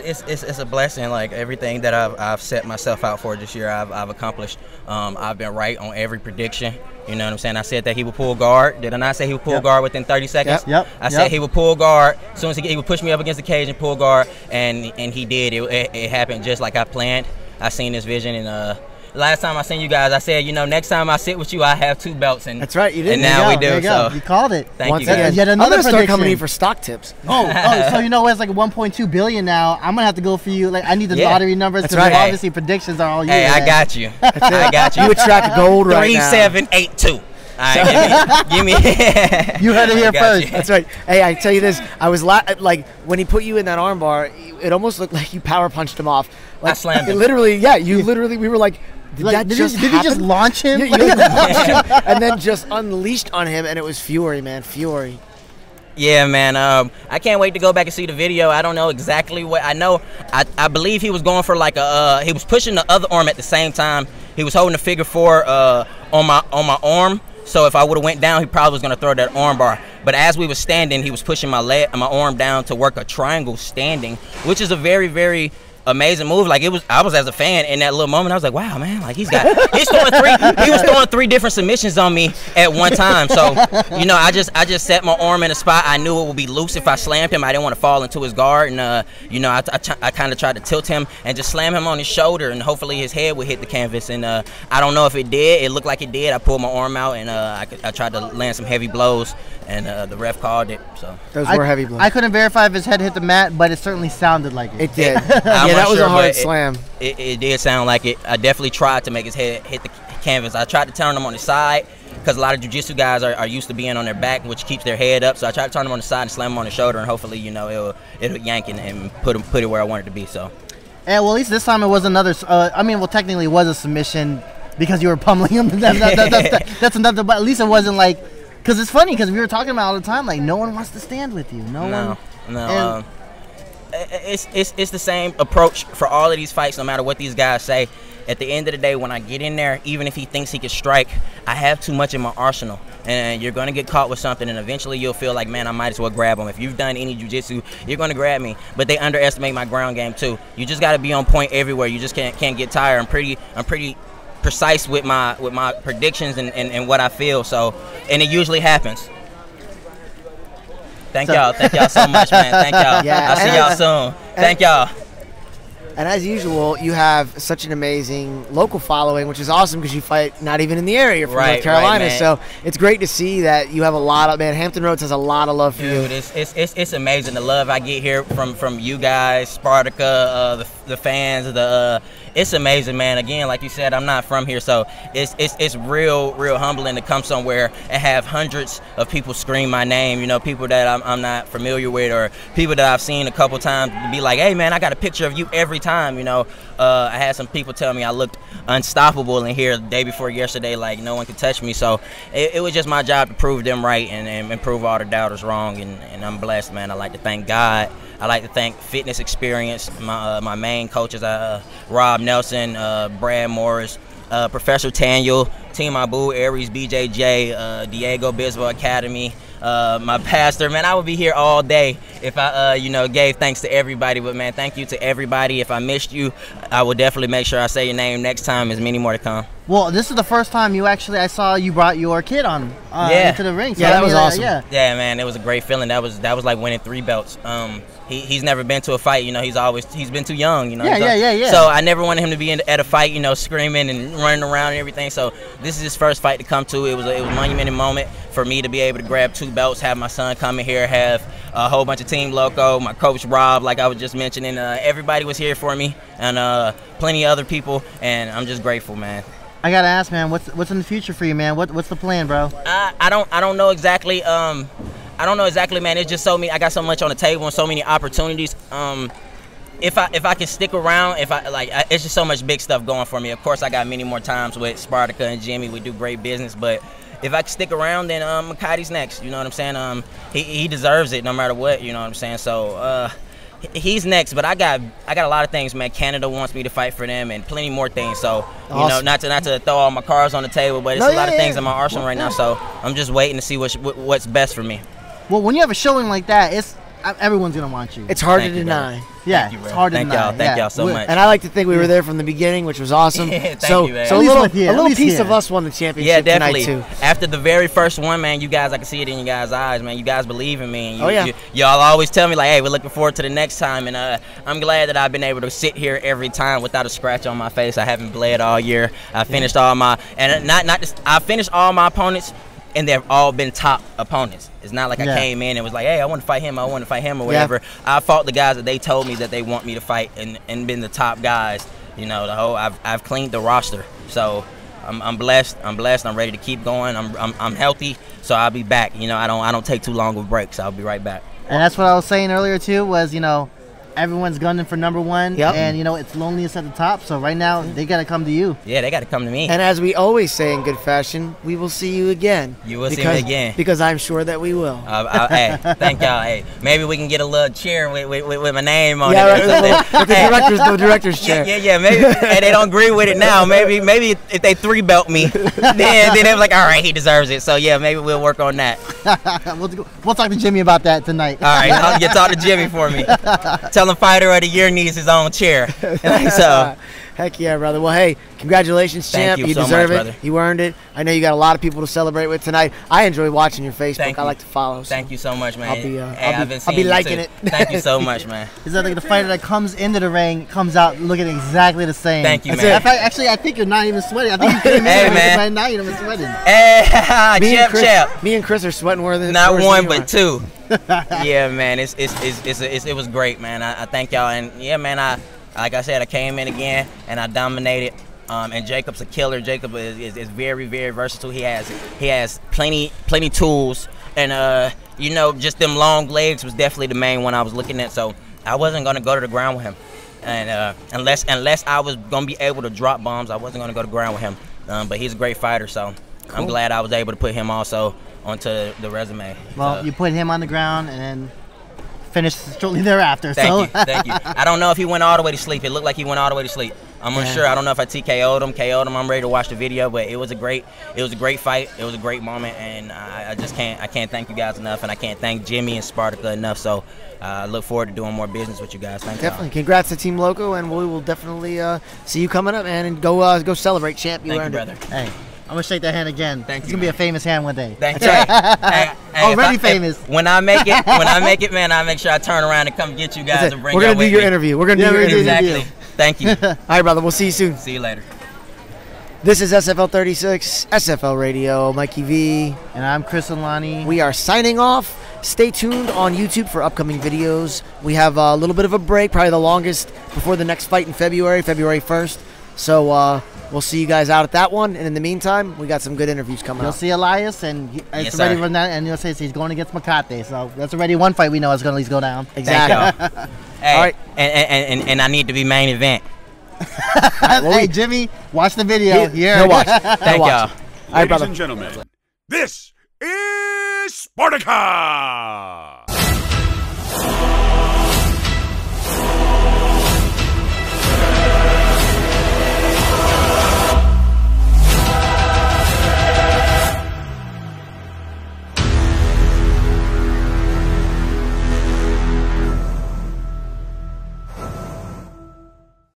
a blessing. Like, everything that I've set myself out for this year, I've accomplished. I've been right on every prediction. You know what I'm saying? I said that he would pull guard. Did I not say he would pull guard within 30 seconds? Yep. I said he would pull guard. As soon as he would push me up against the cage and pull guard, and he did. It happened just like I planned. I seen this vision, and last time I seen you guys, I said, you know, next time I sit with you, I have 2 belts. And that's right, you did. And now we do. There you go. So you called it. Thank you guys. Yet another start coming in for stock tips. Oh, so you know it's like 1.2 billion now. I'm gonna have to go for you. Like, I need the lottery numbers, because obviously predictions are all you. Hey, I got you. I got you. You attract gold right now. 3782. All right, give me. You heard it here first. You. That's right. Hey, I tell you this. I was like, when he put you in that armbar, it almost looked like you power punched him off. Like, I slammed him. Literally, yeah. You literally. We were like. Did he just launch him? You launched him and then just unleashed on him, and it was fury, man. Fury. Yeah, man. I can't wait to go back and see the video. I don't know exactly what I know. I believe he was going for like a. He was pushing the other arm at the same time. He was holding a figure 4 on my arm. So if I would have went down, he probably was gonna throw that armbar. But as we were standing, he was pushing my arm down to work a triangle standing, which is a very, very amazing move. Like, I was, as a fan, in that little moment, I was like, wow, man, like, he was throwing three different submissions on me at one time. So, you know, I just set my arm in a spot. I knew it would be loose if I slammed him. I didn't want to fall into his guard, and you know, I kind of tried to tilt him and just slam him on his shoulder, and hopefully his head would hit the canvas. And I don't know if it did. It looked like it did. I pulled my arm out, and I tried to land some heavy blows, and the ref called it. So those were heavy blows. I couldn't verify if his head hit the mat, but it certainly sounded like it. It did. That was a hard slam. It did sound like it. I definitely tried to make his head hit the canvas. I tried to turn him on the side, because a lot of jiu-jitsu guys are used to being on their back, which keeps their head up. So I tried to turn him on the side and slam him on the shoulder, and hopefully, you know, it'll yank and put it where I wanted to be. So, yeah, well, at least this time it was another. I mean, well, technically it was a submission because you were pummeling him. That's another. But at least it wasn't like. Because it's funny, because we were talking about all the time, like, no one wants to stand with you. No one. It's the same approach for all of these fights, no matter what these guys say. At the end of the day, when I get in there, even if he thinks he can strike, I have too much in my arsenal. And you're going to get caught with something, and eventually you'll feel like, man, I might as well grab him. If you've done any jiu-jitsu, you're going to grab me. But they underestimate my ground game, too. You just got to be on point everywhere. You just can't get tired. I'm pretty precise with my predictions and what I feel. So, and it usually happens. Thank y'all so much, man. Thank y'all. Yeah, I'll see y'all soon. Thank y'all. And as usual, you have such an amazing local following, which is awesome because you fight not even in the area. You're from North Carolina, so it's great to see that you have a lot of, man, Hampton Roads has a lot of love for you. Dude, it's amazing the love I get here from you guys, Spartyka, the fans, it's amazing, man. Again, like you said, I'm not from here, so it's real humbling to come somewhere and have hundreds of people scream my name. You know, people that I'm not familiar with, or people that I've seen a couple times be like, hey, man, I got a picture of you every time. You know, I had some people tell me I looked unstoppable in here the day before yesterday, like no one could touch me. So it was just my job to prove them right and prove all the doubters wrong. And I'm blessed, man. I like to thank God. I like to thank Fitness Experience, my main coaches, Rob Nelson, Brad Morris, Professor Taniel, Team Abu, Aries, BJJ, Diego Obispo Academy, my pastor. Man, I would be here all day if I, you know, gave thanks to everybody. But, man, thank you to everybody. If I missed you, I will definitely make sure I say your name next time. There's many more to come. Well, this is the first time you actually, I saw you brought your kid on into the ring. So yeah, that was awesome. Yeah, man, it was a great feeling. That was like winning 3 belts. He's never been to a fight, you know. He's been too young, you know. Yeah. So I never wanted him to be at a fight, you know, screaming and running around and everything. So this is his first fight to come to. It was a monumental moment for me to be able to grab 2 belts, have my son come in here, have a whole bunch of Team Loco, my coach Rob, like I was just mentioning. Everybody was here for me, and plenty of other people, and I'm just grateful, man. I gotta ask, man, what's in the future for you, man? What's the plan, bro? I don't know exactly. I don't know exactly, man. It's just so many. I got so much on the table and so many opportunities. If I can stick around, it's just so much big stuff going for me. Of course, I got many more times with Spartyka and Jimmy. We do great business, but if I can stick around, then Mecate's next. You know what I'm saying? He deserves it no matter what. You know what I'm saying? So he's next, but I got a lot of things, man. Canada wants me to fight for them, and plenty more things. So awesome. You know, not to throw all my cards on the table, but it's a lot of things in my arsenal right now. So I'm just waiting to see what's best for me. Well, when you have a showing like that, everyone's gonna want you. It's hard to deny. Yeah, it's hard to deny. Thank y'all so much. And I like to think we were there from the beginning, which was awesome. So a little piece of us won the championship. Yeah, definitely. Tonight, too. After the very first one, man, you guys, I can see it in you guys' eyes, man. You guys believe in me. And y'all always tell me like, hey, we're looking forward to the next time. And I'm glad that I've been able to sit here every time without a scratch on my face. I haven't bled all year. I finished I finished all my opponents. And they've all been top opponents. It's not like I came in and was like, hey, I want to fight him, I want to fight him, or whatever. I fought the guys that they told me that they want me to fight and been the top guys. You know, I've cleaned the roster. So I'm blessed, I'm ready to keep going. I'm healthy, so I'll be back. You know, I don't take too long of breaks, so I'll be right back. And that's what I was saying earlier too, was, you know, everyone's gunning for #1, and you know it's loneliest at the top. So right now they gotta come to you. Yeah, they gotta come to me. And as we always say in good fashion, we will see you again. You will see me again, because I'm sure that we will. Hey, thank y'all. Hey, maybe we can get a little chair with my name on it. Right, the director's chair. Yeah. Maybe and they don't agree with it now. Maybe if they 3-belt me, then they're like, all right, he deserves it. So yeah, maybe we'll work on that. We'll talk to Jimmy about that tonight. All right, you talk to Jimmy for me. Tell Fighter of the Year needs his own chair. So heck yeah, brother. Well, hey, congratulations, champ. You deserve it. You earned it. I know you got a lot of people to celebrate with tonight. I enjoy watching your Facebook. I like to follow. Thank you so much, man. I'll be liking it. Thank you so much, man. Is that like the fighter that comes into the ring, comes out looking exactly the same? Thank you, man. Actually, I think you're not even sweating. I think you came in right now, you're not even sweating. Me and Chris are sweating more than not one, but 2. Yeah, man. It was great, man. I thank y'all, and yeah, man. Like I said, I came in again, and I dominated. And Jacob's a killer. Jacob is very, very versatile. He has plenty tools. And, you know, just them long legs was definitely the main one I was looking at. So I wasn't going to go to the ground with him. And unless I was going to be able to drop bombs, I wasn't going to go to the ground with him. But he's a great fighter, so I'm glad I was able to put him also onto the resume. Well, so you put him on the ground and then finished shortly thereafter. Thank you. I don't know if he went all the way to sleep. It looked like he went all the way to sleep. I'm unsure. I don't know if I TKO'd him. I'm ready to watch the video, but it was a great fight. It was a great moment, and I just can't thank you guys enough, and I can't thank Jimmy and Spartyka enough. So I look forward to doing more business with you guys. Thank you. Definitely. Congrats to Team Loco, and we will definitely see you coming up, man, and go celebrate, champ. You earned it. Hey. I'm going to shake that hand again. Thank you. It's going to be a famous hand one day. Thank you. Already famous. When I make it, man, I'll make sure I turn around and come get you guys and bring you with me. We're going to do your interview. We're going to do your interview. Exactly. Thank you. All right, brother. We'll see you soon. See you later. This is SFL 36, SFL Radio. Mikey V. And I'm Chris Elane. We are signing off. Stay tuned on YouTube for upcoming videos. We have a little bit of a break, probably the longest, before the next fight in February, February 1st. So, we'll see you guys out at that one. And in the meantime, we got some good interviews coming up. You'll see Elias, and it's already run down, and you'll say he's going against Mecate. So that's already one fight we know is going to at least go down. Exactly. Hey, all right. And I need to be main event. Right, well, hey, Jimmy, watch the video. Yeah, he'll watch. Thank y'all. Ladies and gentlemen, this is Spartyka.